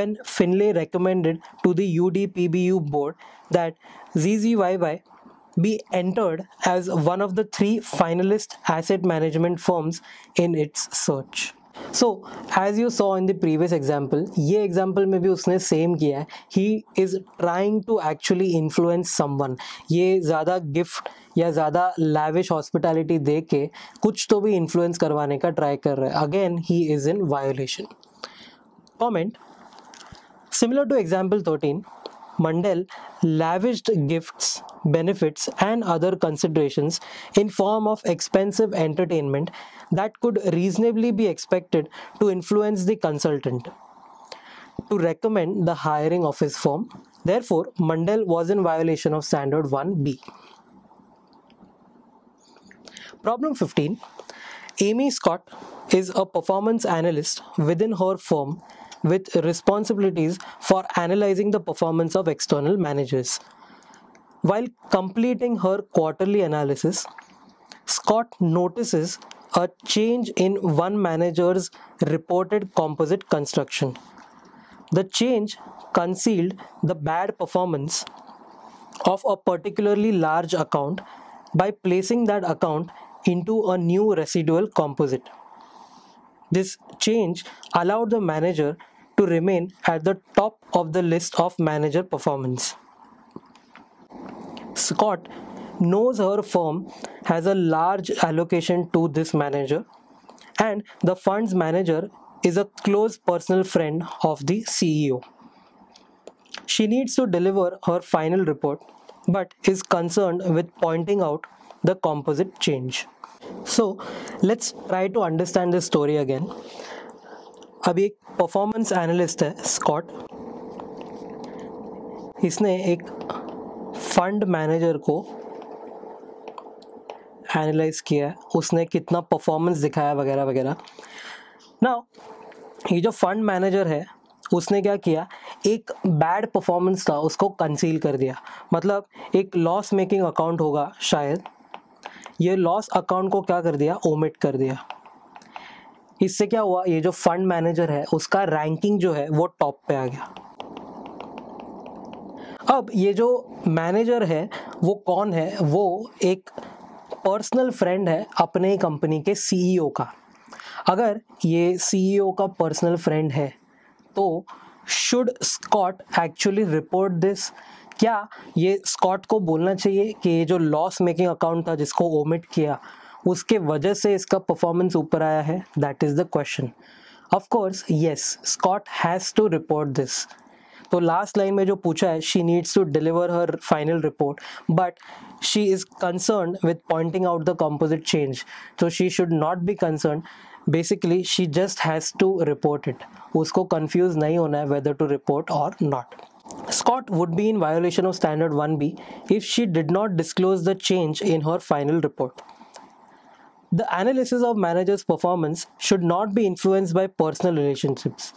when Finlay recommended to the U D P B U board that Z Z Y Y be entered as one of the three finalist asset management firms in its search. So, as you saw in the previous example, ये example में भी उसने same किया है. He is trying to actually influence someone. ये ज़्यादा gift या ज़्यादा lavish hospitality दे के कुछ तो भी influence करवाने का try कर रहा है. Again, he is in violation. Comment. Similar to example thirteen, Mandel lavished gifts, benefits and other considerations in form of expensive entertainment that could reasonably be expected to influence the consultant to recommend the hiring of his firm. Therefore, Mandel was in violation of Standard I(B). Problem fifteen. Amy Scott is a performance analyst within her firm with responsibilities for analyzing the performance of external managers. While completing her quarterly analysis, Scott notices a change in one manager's reported composite construction. The change concealed the bad performance of a particularly large account by placing that account into a new residual composite. This change allowed the manager to remain at the top of the list of manager performance. Scott knows her firm has a large allocation to this manager, and the fund's manager is a close personal friend of the C E O. She needs to deliver her final report, but is concerned with pointing out the composite change. So let's try to understand this story again. अब एक performance analyst है Scott, इसने एक fund manager को analyse किया है, उसने कितना परफॉर्मेंस दिखाया वगैरह वगैरह। नाउ ये जो फंड मैनेजर है उसने क्या किया, एक बैड परफॉर्मेंस था उसको कंसील कर दिया, मतलब एक लॉस मेकिंग अकाउंट होगा शायद, ये लॉस अकाउंट को क्या कर दिया, ओमिट कर दिया। इससे क्या हुआ, ये जो फंड मैनेजर है उसका रैंकिंग जो है वो टॉप पे आ गया। अब ये जो मैनेजर है वो कौन है, वो एक पर्सनल फ्रेंड है अपने कंपनी के सीईओ का। अगर ये सीईओ का पर्सनल फ्रेंड है तो should Scott actually report this, क्या ये स्कॉट को बोलना चाहिए कि ये जो लॉस मेकिंग अकाउंट था जिसको ओमिट किया उसके वजह से इसका परफॉर्मेंस ऊपर आया है, that is the question. Of course yes, Scott has to report this. तो लास्ट लाइन में जो पूछा है, she needs to deliver her final report but she is concern with pointing out the composite change, तो she should not be concern, basically she just has to report it. उसको confuse नहीं होना है whether to report और not. Scott would be in violation of Standard I(B) if she did not disclose the change in her final report. The analysis of manager's performance should not be influenced by personal relationships.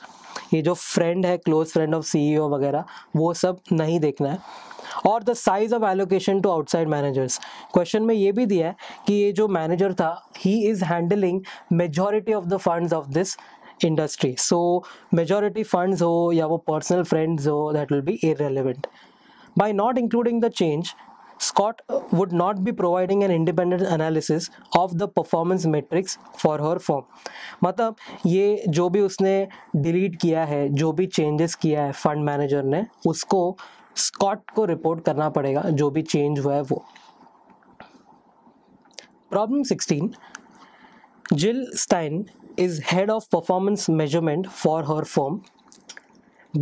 ये जो friend है, close friend of C E O वगैरह, वो सब नहीं देखना है। और the size of allocation to outside managers. Question में ये भी दिया है कि ये जो manager था, he is handling majority of the funds of this industry, so majority funds हो या वो पर्सनल फ्रेंड्स हो, that will be irrelevant. By not including the change Scott would not be providing an independent analysis of the performance metrics for her form, मतलब ये जो भी उसने delete किया है, जो भी चेंजेस किया है फंड मैनेजर ने, उसको स्कॉट को रिपोर्ट करना पड़ेगा जो भी चेंज हुआ है वो। Problem sixteen, Jill Stein is head of performance measurement for her firm.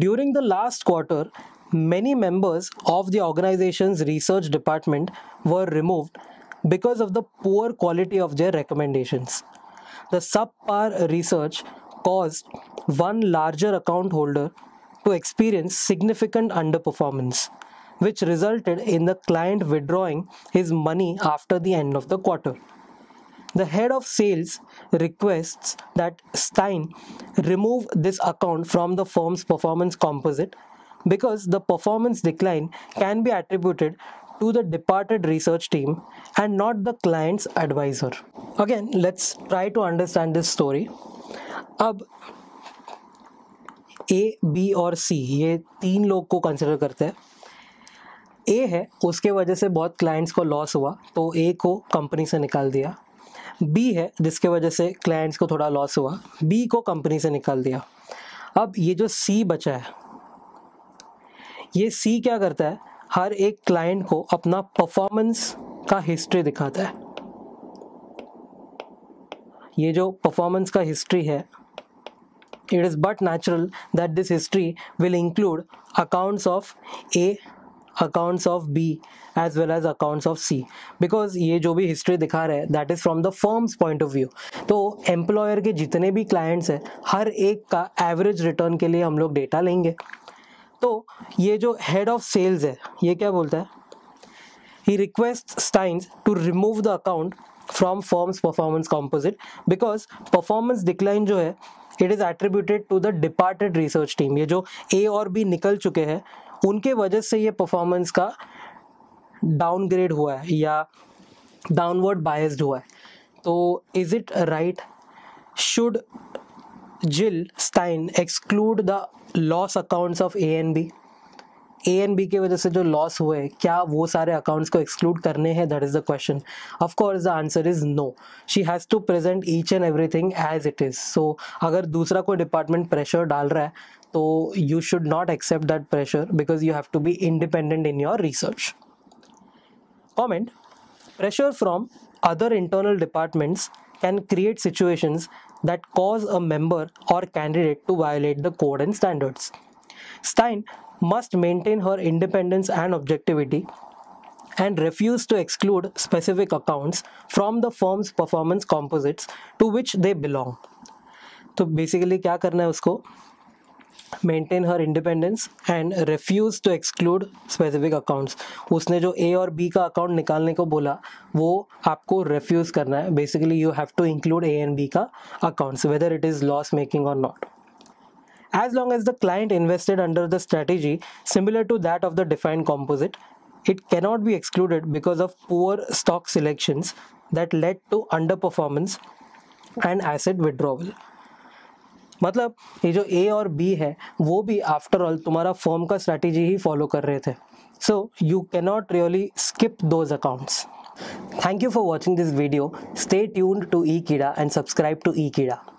During the last quarter, many members of the organization's research department were removed because of the poor quality of their recommendations. The subpar research caused one larger account holder to experience significant underperformance, which resulted in the client withdrawing his money after the end of the quarter. The head of sales requests that Stein remove this account from the firm's performance composite because the performance decline can be attributed to the departed research team and not the client's advisor. Again, let's try to understand this story. अब A, B और C ये तीन लोग को consider करते हैं। A है, उसके वजह से बहुत क्लाइंट्स को लॉस हुआ तो A को कंपनी से निकाल दिया। बी है, जिसके वजह से क्लाइंट्स को थोड़ा लॉस हुआ, बी को कंपनी से निकाल दिया। अब ये जो सी बचा है, ये सी क्या करता है, हर एक क्लाइंट को अपना परफॉर्मेंस का हिस्ट्री दिखाता है। ये जो परफॉर्मेंस का हिस्ट्री है, it is but natural that this history will include accounts of A, accounts of B as well as accounts of C, because ये जो भी हिस्ट्री दिखा रहे हैं that is from the firm's point of view. तो employer के जितने भी क्लाइंट्स हैं हर एक का एवरेज रिटर्न के लिए हम लोग डेटा लेंगे। तो ये जो हेड ऑफ सेल्स है ये क्या बोलता है, he request Stein to remove the account from firm's performance composite because performance decline जो है it is attributed to the departed research team. ये जो ए और बी निकल चुके हैं उनके वजह से ये परफॉर्मेंस का डाउनग्रेड हुआ है या डाउनवर्ड बायस्ड हुआ है। तो is it right, should Jill Stein exclude the loss accounts of A and B? A and B के वजह से जो लॉस हुए क्या वो सारे अकाउंट्स को एक्सक्लूड करने हैं, that is the question. Of course the answer is no, she has to present each and everything as it is. So अगर दूसरा कोई डिपार्टमेंट प्रेशर डाल रहा है तो you should not accept that pressure because you have to be independent in your research. Comment, pressure from other internal departments can create situations that cause a member or candidate to violate the code and standards. Stein must maintain her independence and objectivity and refuse to exclude specific accounts from the firm's performance composites to which they belong. तो basically क्या करना है उसको, maintain her independence and refuse to exclude specific accounts. उसने जो ए और B का account निकालने को बोला वो आपको रेफ्यूज़ करना है. Basically you have to include A and B का accounts whether it is loss making or not. As long as the client invested under the strategy similar to that of the defined composite, it cannot be excluded because of poor stock selections that led to underperformance and asset withdrawal. मतलब ये जो A और B है वो भी after all तुम्हारा firm का strategy ही फॉलो कर रहे थे. So you cannot really skip those accounts. Thank you for watching this video. Stay tuned to eKida and subscribe to eKida.